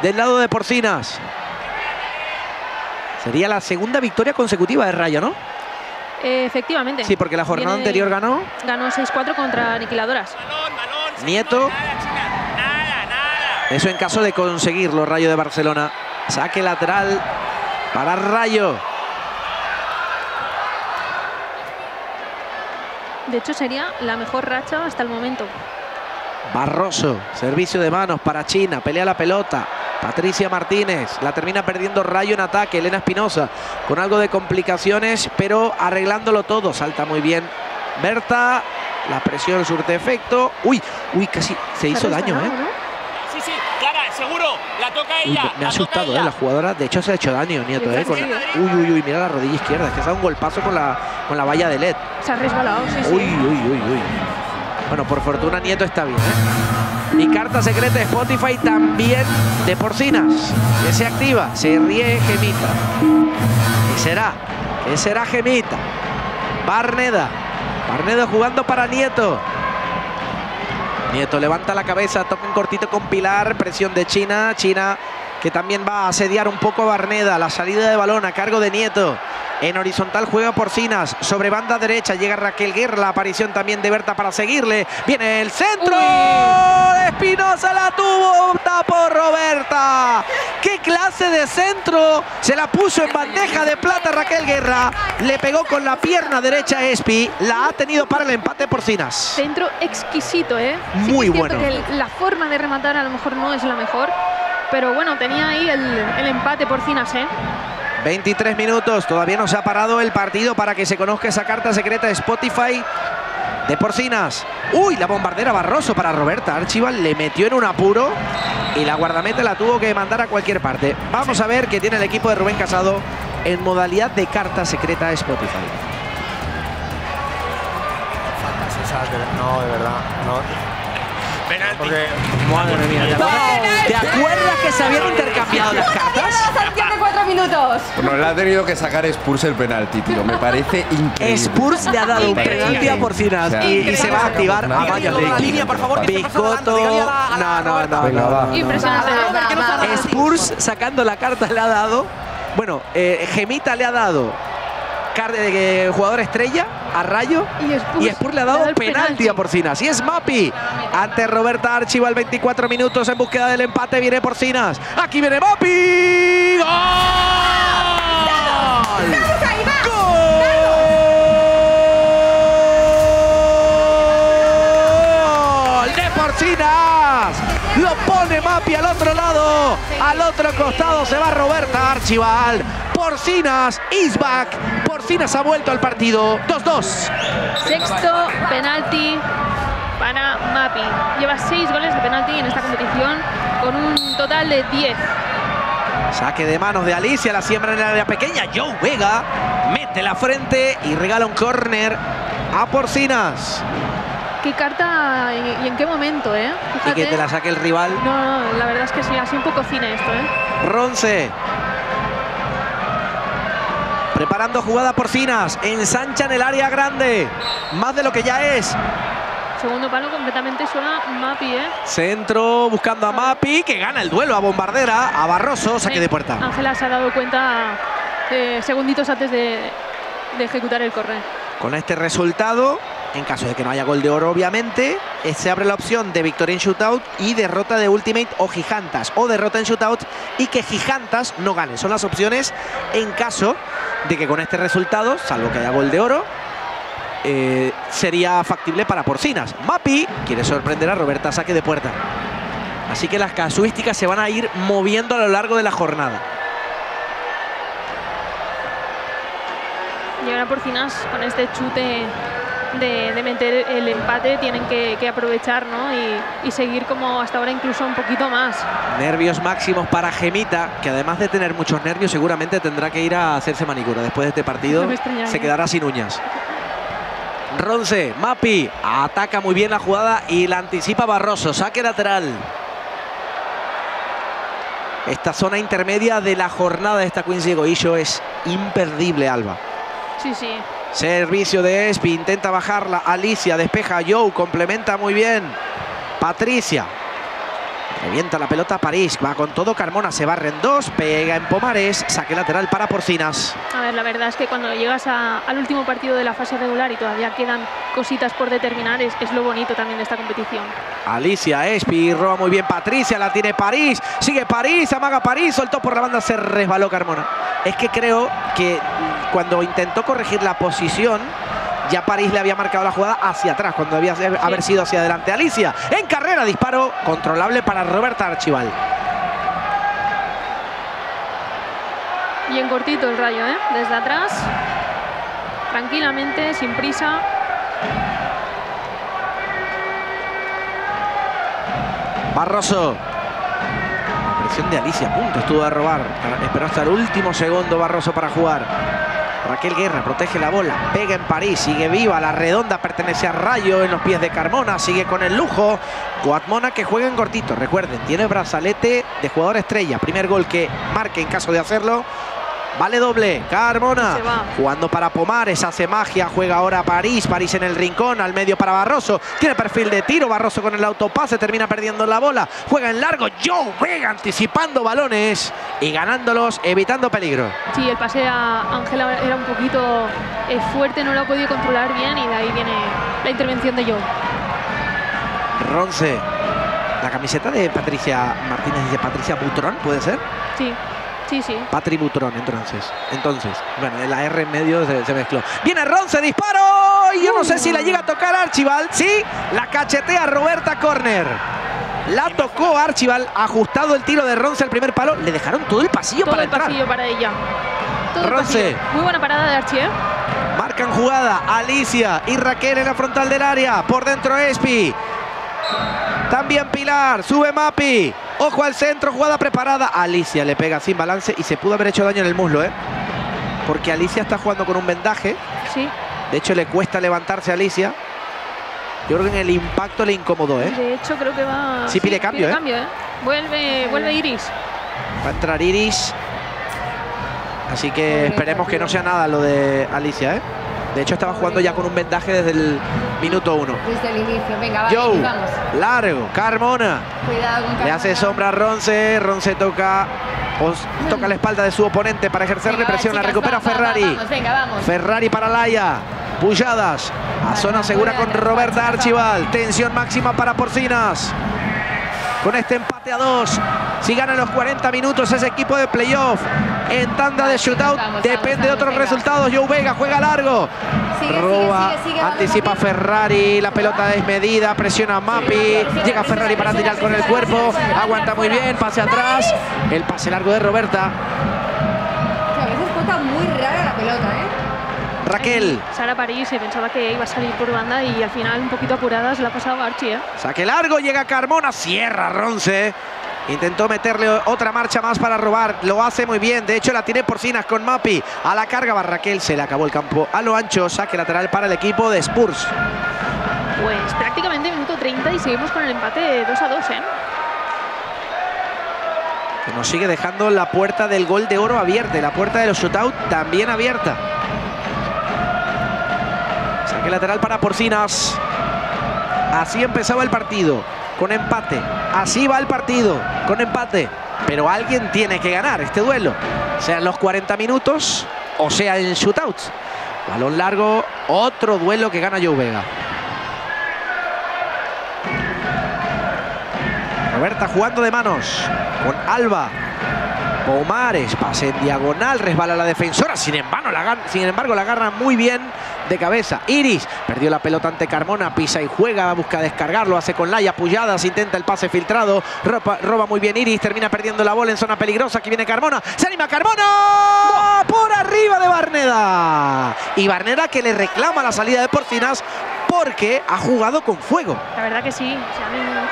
del lado de Porcinas. Sería la segunda victoria consecutiva de Rayo, ¿no? Efectivamente. Sí, porque la jornada anterior ganó. Ganó 6-4 contra Aniquiladoras. Nieto. Eso en caso de conseguirlo, Rayo de Barcelona. Saque lateral para Rayo. De hecho, sería la mejor racha hasta el momento. Barroso, servicio de manos para China, pelea la pelota. Patricia Martínez, la termina perdiendo Rayo en ataque. Elena Espinosa con algo de complicaciones, pero arreglándolo todo. Salta muy bien Berta, la presión surte efecto. Uy, casi se hizo daño, ¿eh? Sí, Clara, seguro, la toca ella. Me ha asustado, la jugadora. De hecho, se ha hecho daño, Nieto, Uy, mira la rodilla izquierda. Es que se ha dado un golpazo con la valla de LED. Se ha resbalado, sí. Uy. Bueno, por fortuna, Nieto está bien, ¿eh? Y carta secreta de Spotify también de Porcinas. Que se activa, se ríe Gemita. ¿Qué será Gemita? Barneda jugando para Nieto. Nieto levanta la cabeza, toca un cortito con Pilar, presión de China. China que también va a asediar un poco a Barneda. La salida de balón a cargo de Nieto. En horizontal juega Porcinas. Sobre banda derecha llega Raquel Guerra. La aparición también de Berta para seguirle. Viene el centro. Espinosa la tuvo. Tapó Roberta. ¡Qué clase de centro! Se la puso en bandeja de plata Raquel Guerra. Le pegó con la pierna derecha a Espi. La ha tenido para el empate Porcinas. Centro exquisito, ¿eh? Sí, muy bueno. Que la forma de rematar a lo mejor no es la mejor. Pero bueno, tenía ahí el empate Porcinas, ¿eh? 23 minutos, todavía no se ha parado el partido para que se conozca esa carta secreta de Spotify de Porcinas. ¡Uy! La bombardera Barroso para Roberta Archival. Le metió en un apuro y la guardameta la tuvo que mandar a cualquier parte. Vamos a ver qué tiene el equipo de Rubén Casado en modalidad de carta secreta de Spotify. Faltas esas de... No, de verdad, no... Penalti. Porque, madre mía, ¿te acuerdas que se habían intercambiado las cartas? ¡No, 4 minutos! Bueno, le ha tenido que sacar Spurs el penalti, tío. Me parece increíble. Spurs le ha dado un penalti a Porcinas, o sea, y se va a activar. No, vaya, línea, por favor. Biscotto. No. Impresionante. Spurs sacando la carta le ha dado. Bueno, Gemita le ha dado de jugador estrella a Rayo y Spurs le ha dado penalti a Porcinas. Y es Mapi ante Roberta Archival. 24 minutos en búsqueda del empate. Viene Porcinas. Aquí viene Mapi. ¡Gol! Lo pone Mapi al otro lado, al otro costado se va Roberta Archival. Porcinas is back. Porcinas ha vuelto al partido. 2-2. Sexto penalti para Mapi. Lleva 6 goles de penalti en esta competición con un total de 10. Saque de manos de Alicia, la siembra en el área pequeña. Joe Vega mete la frente y regala un córner a Porcinas. ¿Qué carta y en qué momento, eh? Fíjate. Y que te la saque el rival. No, la verdad es que sí, ha sido un poco cine esto, eh. Ronce. Preparando jugada Porcinas. Ensanchan el área grande. Más de lo que ya es. Segundo palo completamente suena Mapi, eh. Centro buscando a Mapi, que gana el duelo a bombardera, a Barroso, saque de puerta. Ángela se ha dado cuenta segunditos antes de ejecutar el correr. Con este resultado, en caso de que no haya gol de oro, obviamente, se abre la opción de victoria en shootout y derrota de Ultimate o Gigantas, o derrota en shootout y que Gigantas no gane. Son las opciones en caso de que con este resultado, salvo que haya gol de oro, sería factible para Porcinas. Mapi quiere sorprender a Roberta, saque de puerta. Así que las casuísticas se van a ir moviendo a lo largo de la jornada. Y ahora Porcinas con este chute... De meter el empate tienen que aprovechar, ¿no? Y seguir como hasta ahora, incluso un poquito más. Nervios máximos para Gemita, que además de tener muchos nervios seguramente tendrá que ir a hacerse manicura. Después de este partido no me extraña, se quedará sin uñas. Ronce, Mapi, ataca muy bien la jugada y la anticipa Barroso. Saque lateral. Esta zona intermedia de la jornada de esta Queens League Oysho es imperdible, Alba. Sí, sí. Servicio de Espi, intenta bajarla, Alicia despeja, Joe complementa muy bien, Patricia, revienta la pelota París, va con todo, Carmona se barren dos, pega en Pomares, saque lateral para Porcinas. A ver, la verdad es que cuando llegas al último partido de la fase regular y todavía quedan cositas por determinar, es lo bonito también de esta competición. Alicia, Espi, roba muy bien Patricia, la tiene París, sigue París, amaga París, soltó por la banda, se resbaló Carmona. Es que creo que cuando intentó corregir la posición, ya París le había marcado la jugada hacia atrás, cuando debía haber sido hacia adelante. Alicia, en carrera, disparo controlable para Roberta Archival. Y en cortito el Rayo, ¿eh? Desde atrás, tranquilamente, sin prisa. Barroso. Presión de Alicia, punto, estuvo a robar. Esperó hasta el último segundo Barroso para jugar. Raquel Guerra protege la bola, pega en París, sigue viva, la redonda pertenece a Rayo en los pies de Carmona, sigue con el lujo. Goatmona que juega en cortito, recuerden, tiene brazalete de jugador estrella. Primer gol que marque en caso de hacerlo, vale doble. Carmona jugando para Pomares, hace magia, juega ahora París. París en el rincón, al medio para Barroso. Tiene perfil de tiro, Barroso con el autopase, termina perdiendo la bola. Juega en largo, Joe Vega anticipando balones y ganándolos, evitando peligro. Sí, el pase a Ángela era un poquito fuerte, no lo ha podido controlar bien y de ahí viene la intervención de Joe. Ronce, la camiseta de Patricia Martínez y de Patricia Butrón, ¿puede ser? Sí. Sí. Patri Butrón, entonces. Bueno, la R en medio se mezcló. Viene Ronce, disparo. Y yo no sé si la llega a tocar Archival. Sí, la cachetea Roberta, córner. La tocó Archival, ajustado el tiro de Ronce al primer palo. Le dejaron todo el pasillo para entrar. Todo el pasillo para ella. todo Ronce. El partido. Muy buena parada de Archie. Marcan jugada Alicia y Raquel en la frontal del área. Por dentro Espi. También Pilar. Sube Mapi. Ojo al centro. Jugada preparada. Alicia le pega sin balance y se pudo haber hecho daño en el muslo, ¿eh? Porque Alicia está jugando con un vendaje. Sí. De hecho, le cuesta levantarse a Alicia. Yo creo que en el impacto le incomodó, ¿eh? De hecho, creo que va... Sí, pide cambio, cambio, ¿eh? Vuelve Iris. Va a entrar Iris. Así que esperemos que no sea nada lo de Alicia, ¿eh? De hecho, estaba jugando ya con un vendaje desde el minuto 1. Desde el inicio. Venga, va, Joe, vamos. Largo. Carmona. Cuidado con Carmona. Le hace sombra a Ronce. Ronce toca la espalda de su oponente para ejercer presión. La recupera Ferrari. Vamos, venga, vamos. Ferrari para Laia. Pujadas. A zona segura con Roberta Archival. Tensión máxima para Porcinas. Con este empate a 2. Si ganan los 40 minutos ese equipo de playoff en tanda de shootout, depende de otros resultados. Joe Vega juega largo. Roba, anticipa Ferrari, la pelota desmedida, presiona a Mapi, llega Ferrari para tirar con el cuerpo, aguanta muy bien, pase atrás, el pase largo de Roberta. A veces cuesta muy rara la pelota, ¿eh? Raquel. Sara París se pensaba que iba a salir por banda y al final un poquito apuradas la ha pasado Archie, ¿eh? Saque largo, llega Carmona, cierra Ronce. Intentó meterle otra marcha más para robar. Lo hace muy bien. De hecho, la tiene Porcinas con Mapi. A la carga va Raquel. Se le acabó el campo a lo ancho. Saque lateral para el equipo de Spurs. Pues prácticamente minuto 30 y seguimos con el empate de 2-2, ¿eh? Que nos sigue dejando la puerta del gol de oro abierta. La puerta de los shootout también abierta. Saque lateral para Porcinas. Así empezaba el partido. Con empate. Así va el partido, con empate. Pero alguien tiene que ganar este duelo. Sean los 40 minutos o sea en shootouts. Balón largo, otro duelo que gana Joe Vega. Roberta jugando de manos con Alba. Pomares, pase en diagonal, resbala la defensora. Sin embargo, la agarra muy bien de cabeza. Iris perdió la pelota ante Carmona, pisa y juega, busca descargarlo, hace con Laia Pujadas, intenta el pase filtrado, roba muy bien Iris, termina perdiendo la bola en zona peligrosa. Aquí viene Carmona, se anima Carmona, ¡no! Por arriba de Barneda. Y Barneda que le reclama la salida de Porcinas porque ha jugado con fuego. La verdad que sí, se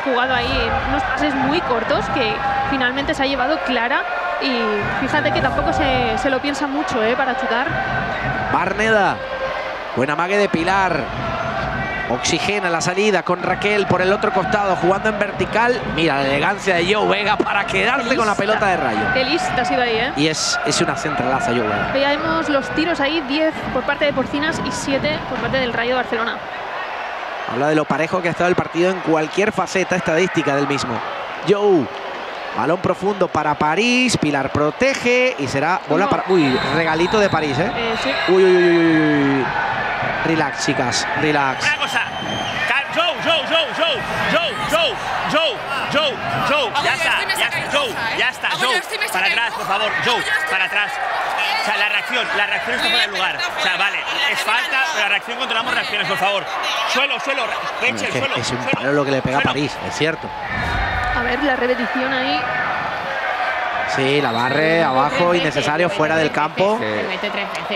han jugado ahí unos pases muy cortos que finalmente se ha llevado Clara. Y fíjate que tampoco se lo piensa mucho, ¿eh? Para chutar. Barneda. Buen amague de Pilar. Oxigena la salida con Raquel por el otro costado, jugando en vertical. Mira la elegancia de Joe Vega para quedarse con la pelota de Rayo. Qué lista ha sido ahí, ¿eh? Y es una centralaza, Joe Vega. Ya vemos los tiros ahí, 10 por parte de Porcinas y 7 por parte del Rayo de Barcelona. Habla de lo parejo que ha estado el partido en cualquier faceta estadística del mismo. Joe. Balón profundo para París, Pilar protege y será bola para... Uy, regalito de París, ¿eh? Sí. Uy, uy, uy, uy. Relax, chicas, relax. Una cosa. Joe. Ya está. Joe, para atrás, por favor. Joe, para atrás. O sea, la reacción está fuera de lugar. O sea, vale, es falta, pero la reacción controlamos reacciones, por favor. Suelo, peche, el suelo. Es un palo lo que le pega a París, es cierto. A ver, la repetición ahí. Sí, la barre abajo, innecesario, fuera del campo.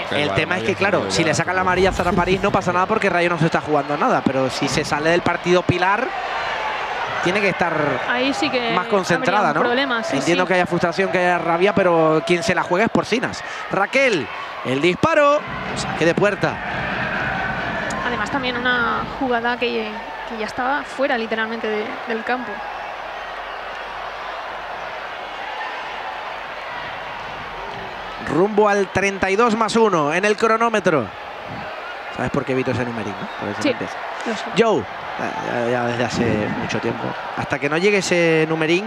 El tema es que, claro, si le sacan la amarilla a Sara París no pasa nada porque Rayo no se está jugando nada. Pero si se sale del partido Pilar, tiene que estar ahí sí que más concentrada, ¿no? Entiendo que haya frustración, que haya rabia, pero quien se la juega es Porcinas. Raquel, el disparo, saque de puerta. Además también una jugada que ya estaba fuera literalmente del campo. Rumbo al 32+1 en el cronómetro. ¿Sabes por qué evito ese numerico? Sí, lo sé. Joe, ya desde hace mucho tiempo. Hasta que no llegue ese numerín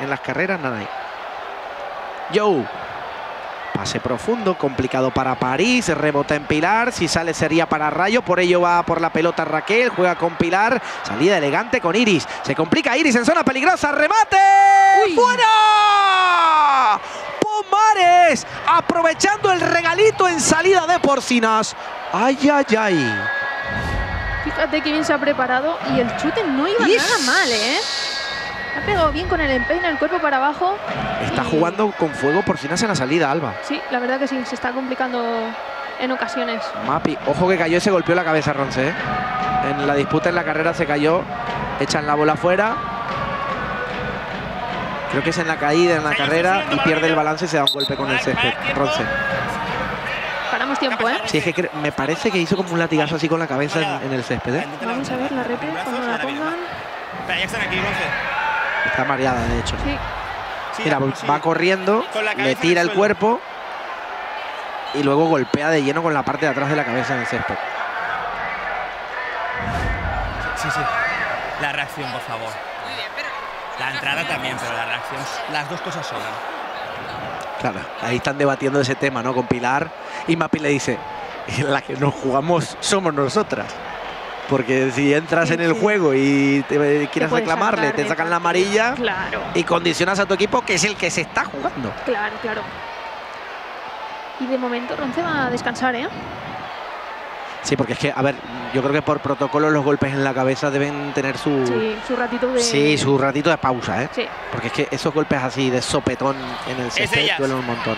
en las carreras, nada ahí. Joe, pase profundo, complicado para París, rebota en Pilar. Si sale sería para Rayo, por ello va por la pelota Raquel, juega con Pilar. Salida elegante con Iris. Se complica Iris en zona peligrosa, remate. Uy. ¡Fuera! Mares aprovechando el regalito en salida de Porcinas. ¡Ay, ay, ay! Fíjate que bien se ha preparado y el chute no iba nada mal, ¿eh? Ha pegado bien con el empeine, el cuerpo para abajo. Está jugando con fuego Porcinas en la salida, Alba. Sí, la verdad que sí, se está complicando en ocasiones. Mapi, ojo que cayó y se golpeó la cabeza Ronce, ¿eh? En la disputa en la carrera se cayó, echan la bola fuera. Creo que es en la caída, en la carrera, y pierde el balance y se da un golpe con el césped, Ronce. Paramos tiempo, ¿eh? Sí, es que me parece que hizo como un latigazo así con la cabeza en el césped, ¿eh? Vamos a ver la repre cuando la pongan. Está mareada, de hecho. Sí. Mira, va corriendo, le tira el cuerpo y luego golpea de lleno con la parte de atrás de la cabeza en el césped. Sí. La reacción, por favor. Muy bien, pero... La entrada también, pero la reacción, las dos cosas son. Claro, ahí están debatiendo ese tema, ¿no? Con Pilar. Y Mapi le dice, la que nos jugamos somos nosotras. Porque si entras en el juego y te quieres reclamarle, te sacan la amarilla y condicionas a tu equipo, que es el que se está jugando. Claro. Y de momento Ronce va a descansar, ¿eh? Sí, porque es que, a ver, yo creo que por protocolo los golpes en la cabeza deben tener su... Sí, su ratito de... Sí, su ratito de pausa, ¿eh? Sí. Porque es que esos golpes así de sopetón en el césped duelen un montón.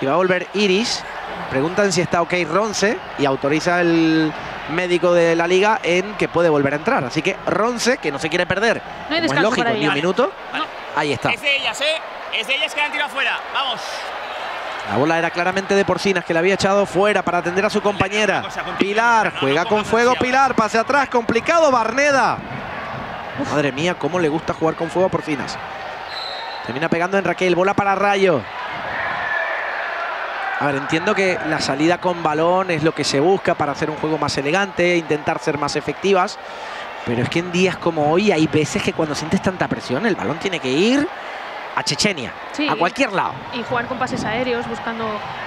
Y va a volver Iris. Preguntan si está ok Ronce y autoriza el médico de la liga en que puede volver a entrar. Así que Ronce, que no se quiere perder, no hay descanso, como es lógico, ni un minuto. Vale. Ahí está. Es de ellas, ¿eh? Es de ellas que la han tirado fuera. Vamos. La bola era claramente de Porcinas, que la había echado fuera para atender a su compañera. Pilar juega con fuego, Pilar, pase atrás, complicado, Barneda. Uf. Madre mía, cómo le gusta jugar con fuego a Porcinas. Termina pegando en Raquel, bola para Rayo. A ver, entiendo que la salida con balón es lo que se busca para hacer un juego más elegante, intentar ser más efectivas. Pero es que en días como hoy hay veces que cuando sientes tanta presión, el balón tiene que ir... a Chechenia, sí, a cualquier lado. Y jugar con pases aéreos, buscando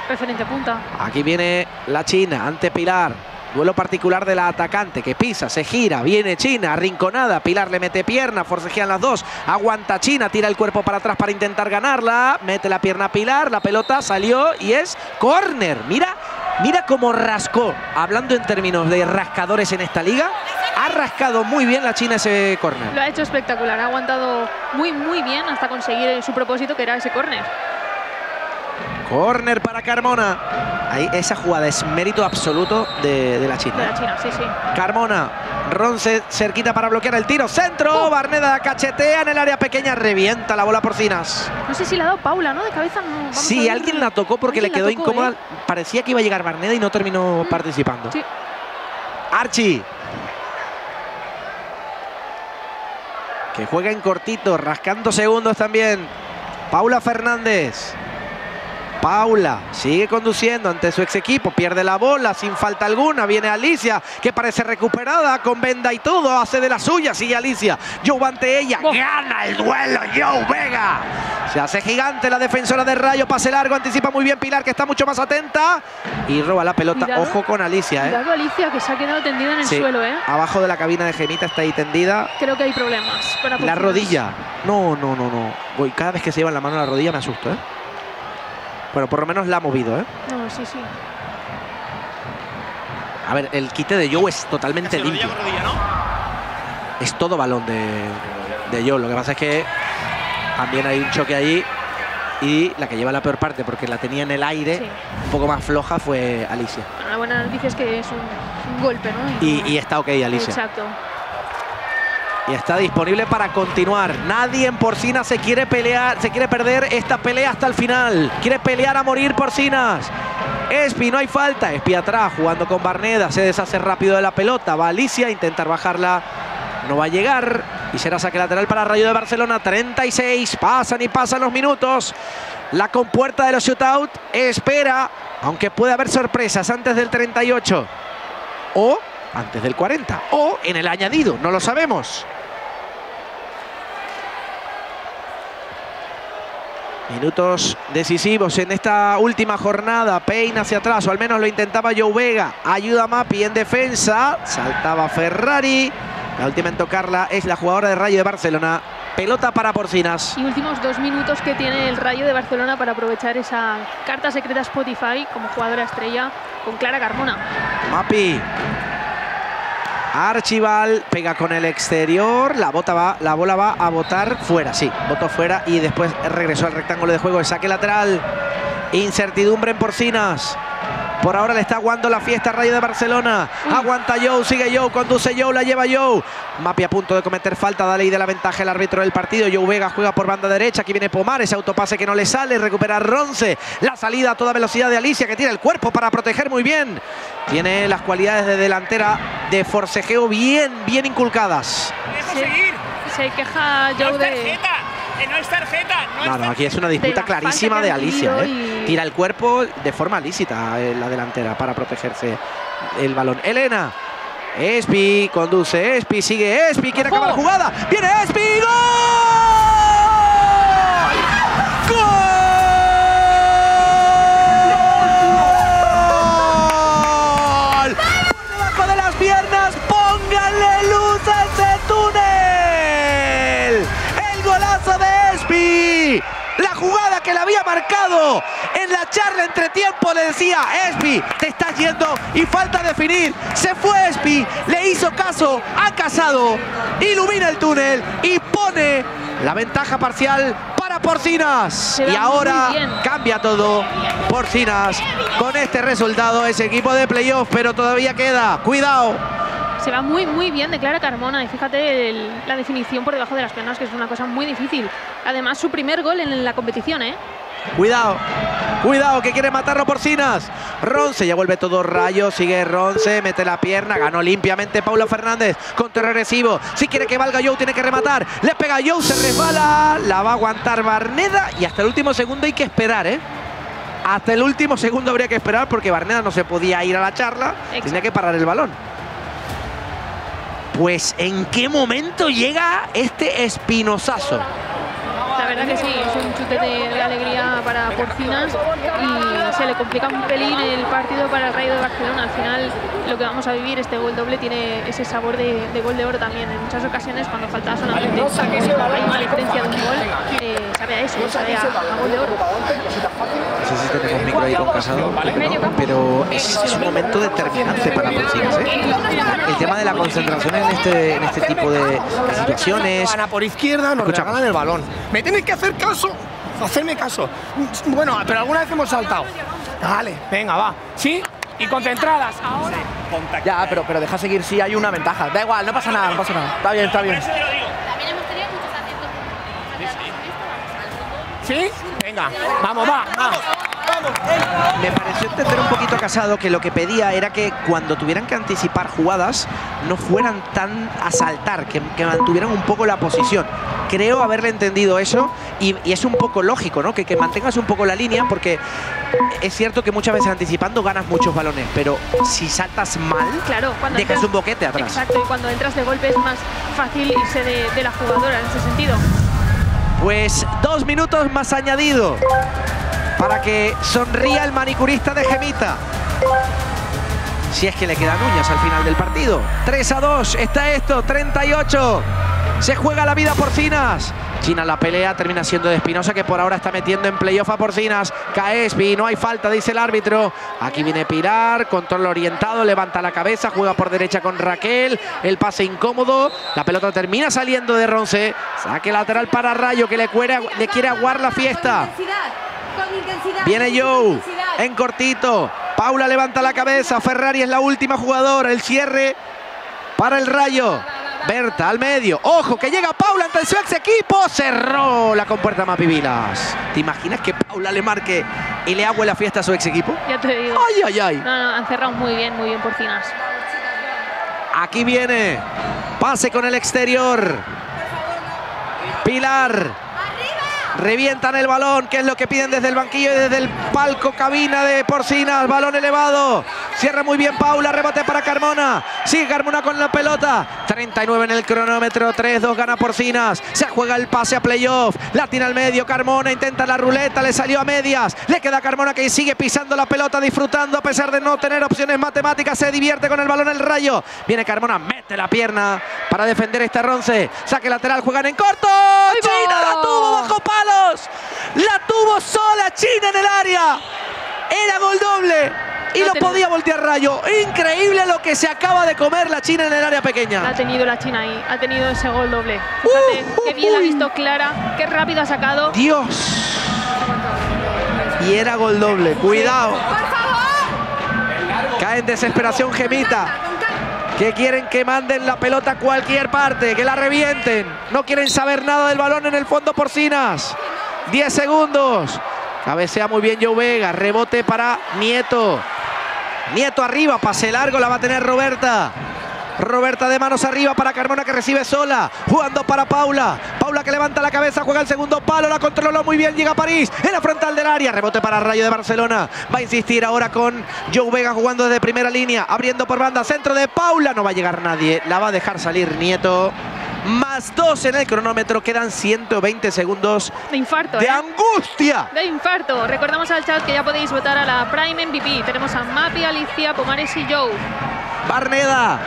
referente punta. Aquí viene la China, ante Pilar. Duelo particular de la atacante, que pisa, se gira, viene China, arrinconada. Pilar le mete pierna, forcejean las dos. Aguanta China, tira el cuerpo para atrás para intentar ganarla. Mete la pierna a Pilar, la pelota salió y es córner. Mira cómo rascó, hablando en términos de rascadores en esta liga. Ha rascado muy bien la China ese córner. Lo ha hecho espectacular, ha aguantado muy bien hasta conseguir su propósito, que era ese córner. Córner para Carmona. Ahí, esa jugada es mérito absoluto de la China. De la China, sí. Carmona, Ronce cerquita para bloquear el tiro. Centro, Barneda cachetea en el área pequeña, revienta la bola Porcinas. No sé si la ha dado Paula, ¿no? De cabeza no. Vamos sí, alguien la tocó porque le quedó incómoda. Parecía que iba a llegar Barneda y no terminó participando. Sí. Archi. Que juega en cortito, rascando segundos también. Paula Fernández. Paula sigue conduciendo ante su ex equipo, pierde la bola sin falta alguna, viene Alicia, que parece recuperada, con venda y todo, hace de la suya, sigue Alicia, Joe va ante ella, gana el duelo, Joe Vega. Se hace gigante la defensora de Rayo, pase largo, anticipa muy bien Pilar, que está mucho más atenta, y roba la pelota. Mirado, ojo con Alicia, ¿eh? Mirado Alicia, que se ha quedado tendida en el suelo, ¿eh? Abajo de la cabina de Gemita está ahí tendida. Creo que hay problemas. La rodilla. No. Voy, cada vez que se lleva la mano a la rodilla me asusto, ¿eh? Bueno, por lo menos la ha movido, ¿eh? No, sí. A ver, el quite de Joe es totalmente limpio. Rodilla, ¿no? Es todo balón de Joe. Lo que pasa es que también hay un choque ahí. Y la que lleva la peor parte, porque la tenía en el aire, un poco más floja, fue Alicia. Bueno, la buena noticia es que es un golpe, ¿no? Y está ok, Alicia. Exacto. Y está disponible para continuar. Nadie en Porcinas se quiere pelear, se quiere perder esta pelea hasta el final. Quiere pelear a morir Porcinas. Espi, no hay falta. Espi atrás, jugando con Barneda. Se deshace rápido de la pelota. Va Alicia a intentar bajarla. No va a llegar. Y será saque lateral para Rayo de Barcelona. 36. Pasan los minutos. La compuerta de los shootout espera. Aunque puede haber sorpresas antes del 38. O antes del 40. O en el añadido. No lo sabemos. Minutos decisivos en esta última jornada. Peina hacia atrás, o al menos lo intentaba Joe Vega. Ayuda a Mapi en defensa. Saltaba Ferrari. La última en tocarla es la jugadora de Rayo de Barcelona. Pelota para Porcinas. Y últimos 2 minutos que tiene el Rayo de Barcelona para aprovechar esa carta secreta Spotify como jugadora estrella con Clara Carmona. Mapi. Archival pega con el exterior, la bola va a botar fuera, sí, botó fuera y después regresó al rectángulo de juego, el saque lateral. Incertidumbre en Porcinas. Por ahora le está aguando la fiesta a Rayo de Barcelona. Aguanta Joe, sigue Joe, conduce Joe, la lleva Joe. Mapi a punto de cometer falta, da ley de la ventaja el árbitro del partido. Joe Vega juega por banda derecha, aquí viene Pomar, ese autopase que no le sale, recupera Ronce. La salida a toda velocidad de Alicia, que tira el cuerpo para proteger muy bien. Tiene las cualidades de delantera, de forcejeo bien inculcadas. Se queja Joe de... No es tarjeta. No, aquí es una disputa clarísima de Alicia. Tira el cuerpo de forma lícita la delantera para protegerse el balón. Elena. Espi conduce. Espi sigue. Espi quiere acabar la jugada. ¡Viene Espi! ¡Gol! ¡Gol! Por debajo de las piernas. ¡Pónganle luz a ese túnel! ¡El golazo de Espi! La jugada que la había marcado en la charla entre tiempo, le decía Espi, te estás yendo y falta definir. Se fue Espi, le hizo caso a Casado, ilumina el túnel y pone la ventaja parcial para Porcinas. Y ahora cambia todo. Porcinas con este resultado es equipo de playoff, pero todavía queda. Cuidado. Se va muy bien de Clara Carmona y fíjate la definición por debajo de las piernas, que es una cosa muy difícil. Además, su primer gol en la competición, ¿eh? Cuidado, cuidado, que quiere matarlo Porcinas. Ronce, ya vuelve todo Rayo, sigue Ronce, mete la pierna, ganó limpiamente Paula Fernández. Contra regresivo, si quiere que valga Joe, tiene que rematar. Le pega Joe, se resbala, la va a aguantar Barneda y hasta el último segundo hay que esperar, ¿eh? Hasta el último segundo habría que esperar porque Barneda no se podía ir a la charla, tenía que parar el balón. Pues, ¿en qué momento llega este espinosazo? La verdad que sí, es un chute de alegría para Porcinas y se le complica un pelín el partido para el Rayo de Barcelona. Al final, lo que vamos a vivir, este gol doble, tiene ese sabor de gol de oro también. En muchas ocasiones, cuando falta solamente una diferencia de un gol, sabe a eso, sabe a gol de oro. No sé si tenemos micro ahí con Casado, pero es un momento determinante para Porcinas, ¿eh? El tema de la concentración en este tipo de situaciones. Van a por izquierda, nos regalan el balón. Me tenéis que hacer caso, hacerme caso. Bueno, pero alguna vez hemos saltado. Vale, venga, va. ¿Sí? Y concentradas, ahora. Ya, pero deja seguir, sí, hay una ventaja. Da igual, no pasa nada, no pasa nada. Está bien, está bien. También hemos tenido muchos aciertos. ¿Sí? Venga, vamos, va, vamos. Me pareció entender un poquito a Casado que lo que pedía era que cuando tuvieran que anticipar jugadas no fueran tan a saltar, que mantuvieran un poco la posición. Creo haberle entendido eso y es un poco lógico, ¿no? Que mantengas un poco la línea porque es cierto que muchas veces anticipando ganas muchos balones, pero si saltas mal, claro, dejas un boquete atrás. Exacto, y cuando entras de golpe es más fácil irse de la jugadora en ese sentido. Pues 2 minutos más añadido para que sonría el manicurista de Gemita. Si es que le quedan uñas al final del partido. 3-2, está esto, 38. Se juega la vida Porcinas. China la pelea, termina siendo de Espinosa, que por ahora está metiendo en playoff a Porcinas. Caespi, no hay falta, dice el árbitro. Aquí viene Pilar, control orientado, levanta la cabeza, juega por derecha con Raquel. El pase incómodo, la pelota termina saliendo de Ronce. Saque lateral para Rayo, que le quiere aguar la fiesta. Viene Joe, en cortito. Paula levanta la cabeza, Ferrari es la última jugadora. El cierre para el Rayo. Berta al medio. ¡Ojo que llega Paula ante su ex equipo! Cerró la compuerta Mapi Vilas. ¿Te imaginas que Paula le marque y le haga la fiesta a su ex equipo? Ya te digo. ¡Ay, ay, ay! No, han cerrado muy bien Porcinas. Aquí viene. Pase con el exterior. Pilar. Revientan el balón, que es lo que piden desde el banquillo y desde el palco cabina de Porcinas. Balón elevado. Cierra muy bien Paula, rebate para Carmona. Sigue Carmona con la pelota. 39 en el cronómetro, 3-2 gana Porcinas. Se juega el pase a playoff. La tira al medio, Carmona intenta la ruleta, le salió a medias. Le queda Carmona que sigue pisando la pelota, disfrutando a pesar de no tener opciones matemáticas. Se divierte con el balón el Rayo. Viene Carmona, mete la pierna para defender esta Ronce. Saque lateral, juegan en corto. China la tuvo bajo palo. La tuvo sola China en el área. Era gol doble. y lo podía voltear Rayo. Increíble lo que se acaba de comer la China en el área pequeña. La ha tenido la China ahí, ha tenido ese gol doble. Fíjate, qué bien la ha visto Clara, qué rápido ha sacado. Dios. Y era gol doble, cuidado. Cae en desesperación Gemita. Que quieren que manden la pelota a cualquier parte, que la revienten. No quieren saber nada del balón en el fondo Porcinas. 10 segundos. Cabecea muy bien Joe Vega. Rebote para Nieto. Nieto arriba, pase largo, la va a tener Roberta. Roberta de manos arriba para Carmona, que recibe sola. Jugando para Paula. Paula que levanta la cabeza, juega el segundo palo, la controló muy bien, llega París en la frontal del área. Rebote para Rayo de Barcelona. Va a insistir ahora con Joe Vega jugando desde primera línea, abriendo por banda. Centro de Paula, no va a llegar nadie. La va a dejar salir Nieto. Más 2 en el cronómetro, quedan 120 segundos de infarto, angustia. De infarto. Recordamos al chat que ya podéis votar a la Prime MVP. Tenemos a Mapi, Alicia, Pomares y Joe. Barneda.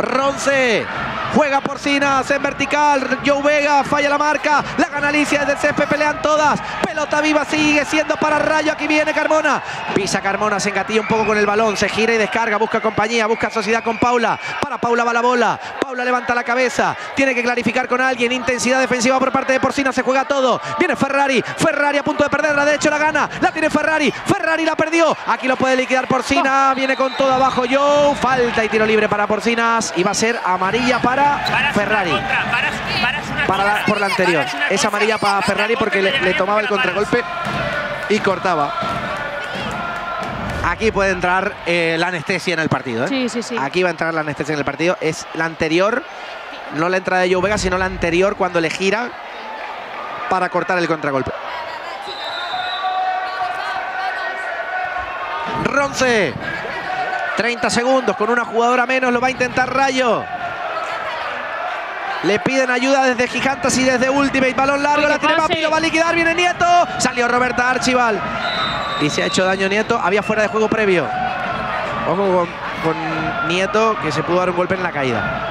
Ronce, juega Porcinas en vertical, Joe Vega falla la marca, la gana Alicia desde el césped, pelean todas, pelota viva sigue siendo para Rayo, aquí viene Carmona, pisa Carmona, se engatilla un poco con el balón, se gira y descarga, busca compañía, busca sociedad con Paula, para Paula va la bola, Paula levanta la cabeza, tiene que clarificar con alguien, intensidad defensiva por parte de Porcinas, se juega todo, viene Ferrari, Ferrari a punto de perderla, de hecho la gana, la tiene Ferrari, Ferrari la perdió, aquí lo puede liquidar Porcinas, viene con todo abajo Joe, falta y tiro libre para Porcinas y va a ser amarilla para Ferrari. Por la anterior. Es amarilla para Ferrari porque le tomaba el contragolpe y cortaba. Aquí puede entrar la anestesia en el partido. Sí, sí, sí. Aquí va a entrar la anestesia en el partido. Es la anterior, no la entrada de Joe Vega, sino la anterior cuando le gira para cortar el contragolpe. Ronce. 30 segundos, con una jugadora menos lo va a intentar Rayo. Le piden ayuda desde Gigantas y desde Ultimate. Balón largo, la tiene Mapi, lo va a liquidar, viene Nieto. Salió Roberta Archival. Y se ha hecho daño Nieto, había fuera de juego previo. Ojo con Nieto, que se pudo dar un golpe en la caída.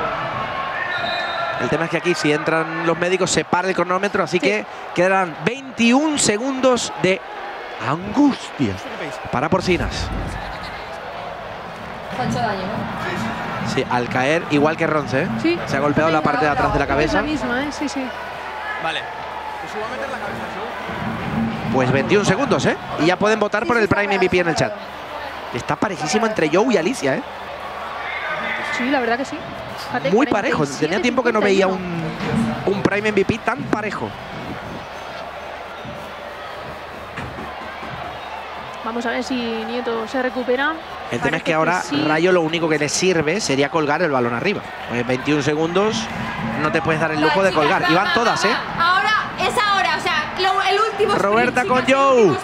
El tema es que aquí si entran los médicos se para el cronómetro, así que quedarán 21 segundos de angustia para Porcinas. Sí, al caer, igual que Ronce, ¿eh? Sí. Se ha golpeado la parte de atrás de la cabeza. Es la misma, ¿eh? Sí, sí. Vale. Pues 21 segundos, ¿eh? Y ya pueden votar por el Prime MVP en el chat. Está parejísimo entre Joe y Alicia, ¿eh? Sí, la verdad que sí. Muy parejo. Tenía tiempo que no veía un Prime MVP tan parejo. Vamos a ver si Nieto se recupera. El tema es que ahora Rayo lo único que le sirve sería colgar el balón arriba. En 21 segundos no te puedes dar el lujo de colgar. Y van todas, ¿eh? Ahora es ahora, o sea, el último sprint. Roberta con Joe.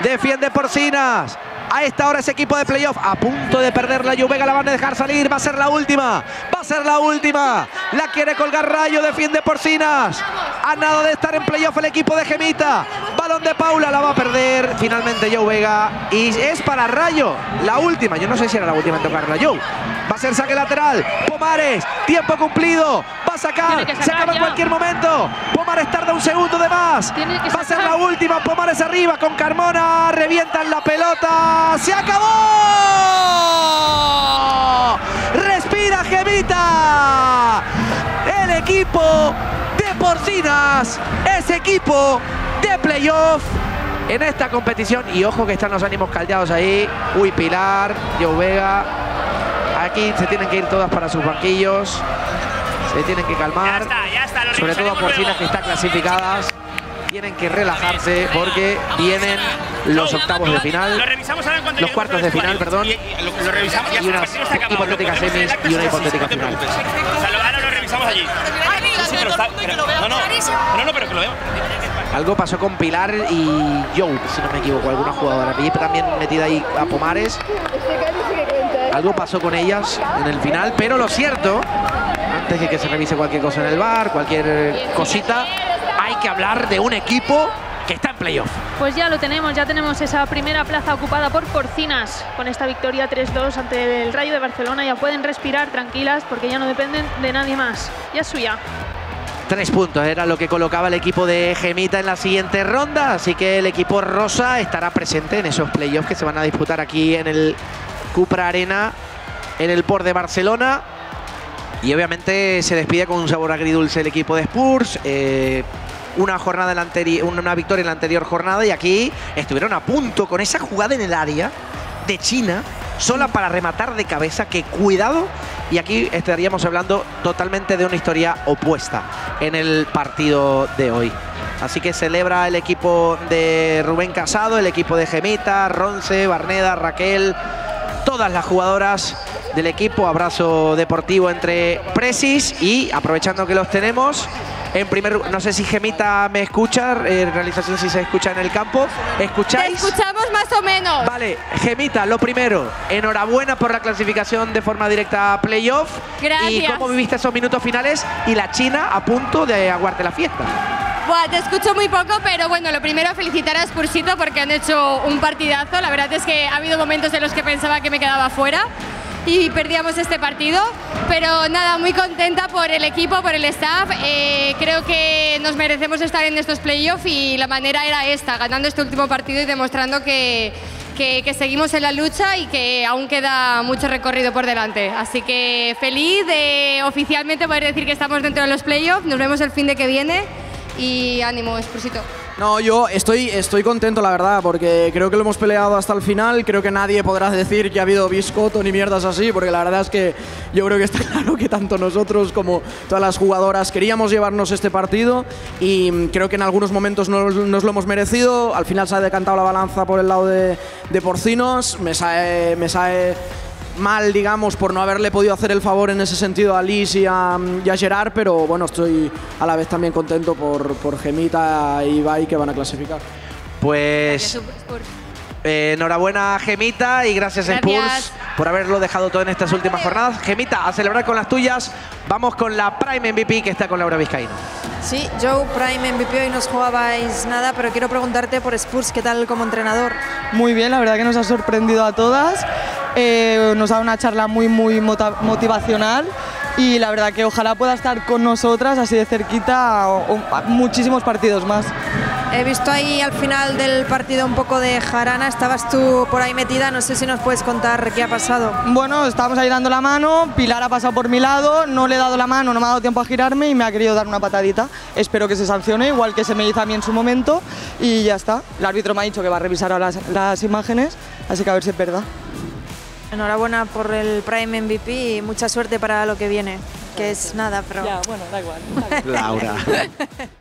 Defiende Porcinas. A esta hora ese equipo de playoff a punto de perderla. Joe Vega la van a dejar salir. Va a ser la última. Va a ser la última. La quiere colgar Rayo. Defiende Porcinas. A nada de estar en playoff el equipo de Gemita. Balón de Paula, la va a perder finalmente Joe Vega y es para Rayo la última, yo no sé si era la última en tocarla Joe, va a ser saque lateral Pomares, tiempo cumplido, va a sacar, se acaba en cualquier momento, Pomares tarda un segundo de más, va a ser la última, Pomares arriba con Carmona, revientan la pelota, se acabó, respira Gemita, el equipo de Porcinas, ese equipo de playoff en esta competición. Y ojo que están los ánimos caldeados ahí. Uy, Pilar, Joe Vega. Aquí se tienen que ir todas para sus banquillos. Se tienen que calmar. Ya está, sobre todo a Porcinas que están clasificadas. Tienen que relajarse porque vienen los octavos de final. Los cuartos de final, perdón. Y una hipotética semis y una hipotética final. Lo revisamos allí. No, pero que lo veamos. Algo pasó con Pilar y Joe, si no me equivoco, alguna jugadora. Pillé también metida ahí a Pomares. Algo pasó con ellas en el final, pero lo cierto, antes de que se revise cualquier cosa en el bar, cualquier cosita, hay que hablar de un equipo que está en playoff. Pues ya lo tenemos, esa primera plaza ocupada por Porcinas. Con esta victoria 3-2 ante el Rayo de Barcelona ya pueden respirar tranquilas porque ya no dependen de nadie más. Ya es suya. 3 puntos era lo que colocaba el equipo de Gemita en la siguiente ronda, así que el equipo rosa estará presente en esos playoffs que se van a disputar aquí en el Cupra Arena, en el Port de Barcelona. Y obviamente se despide con un sabor agridulce el equipo de Spurs. Una victoria en la anterior jornada, y aquí estuvieron a punto con esa jugada en el área de China, sola para rematar de cabeza, que cuidado, y aquí estaríamos hablando totalmente de una historia opuesta en el partido de hoy. Así que celebra el equipo de Rubén Casado, el equipo de Gemita, Ronce, Barneda, Raquel, todas las jugadoras del equipo. Abrazo deportivo entre presis, y aprovechando que los tenemos, en primer lugar, no sé si Gemita me escucha, realización, si se escucha en el campo. ¿Escucháis? Te escuchamos más o menos. Vale, Gemita, lo primero, enhorabuena por la clasificación de forma directa a playoff. Gracias. Y cómo viviste esos minutos finales y la China a punto de aguarte la fiesta. Buah, te escucho muy poco, pero bueno, lo primero, felicitar a Spursito porque han hecho un partidazo. La verdad es que ha habido momentos en los que pensaba que me quedaba fuera y perdíamos este partido, pero nada, muy contenta por el equipo, por el staff. Creo que nos merecemos estar en estos playoffs, y la manera era esta, ganando este último partido y demostrando que seguimos en la lucha y que aún queda mucho recorrido por delante. Así que feliz de oficialmente poder decir que estamos dentro de los playoffs. Nos vemos el fin de que viene. Y ánimo, Spursito. No, yo estoy contento, la verdad, porque creo que lo hemos peleado hasta el final. Creo que nadie podrá decir que ha habido biscoto ni mierdas así, porque la verdad es que yo creo que está claro que tanto nosotros como todas las jugadoras queríamos llevarnos este partido, y creo que en algunos momentos nos lo hemos merecido. Al final se ha decantado la balanza por el lado de Porcinos. Me sabe mal, digamos, por no haberle podido hacer el favor en ese sentido a Liz y a Gerard, pero bueno, estoy a la vez también contento por Gemita y Ibai, que van a clasificar. Pues enhorabuena, Gemita, y gracias Spurs por haberlo dejado todo en estas últimas jornadas. Gemita, a celebrar con las tuyas. Vamos con la Prime MVP, que está con Laura Vizcaíno. Sí, Joe, Prime MVP, hoy no os jugabais nada, pero quiero preguntarte por Spurs, ¿qué tal como entrenador? Muy bien, la verdad que nos ha sorprendido a todas. Nos ha dado una charla muy motivacional, y la verdad que ojalá pueda estar con nosotras así de cerquita a muchísimos partidos más. He visto ahí al final del partido un poco de jarana, estabas tú por ahí metida, no sé si nos puedes contar qué ha pasado. Bueno, estábamos ahí dando la mano, Pilar ha pasado por mi lado, no le he dado la mano, no me ha dado tiempo a girarme y me ha querido dar una patadita. Espero que se sancione, igual que se me hizo a mí en su momento, y ya está. El árbitro me ha dicho que va a revisar ahora las imágenes, así que a ver si es verdad. Enhorabuena por el Prime MVP y mucha suerte para lo que viene, que es nada, pero… Ya, bueno, da igual. Laura.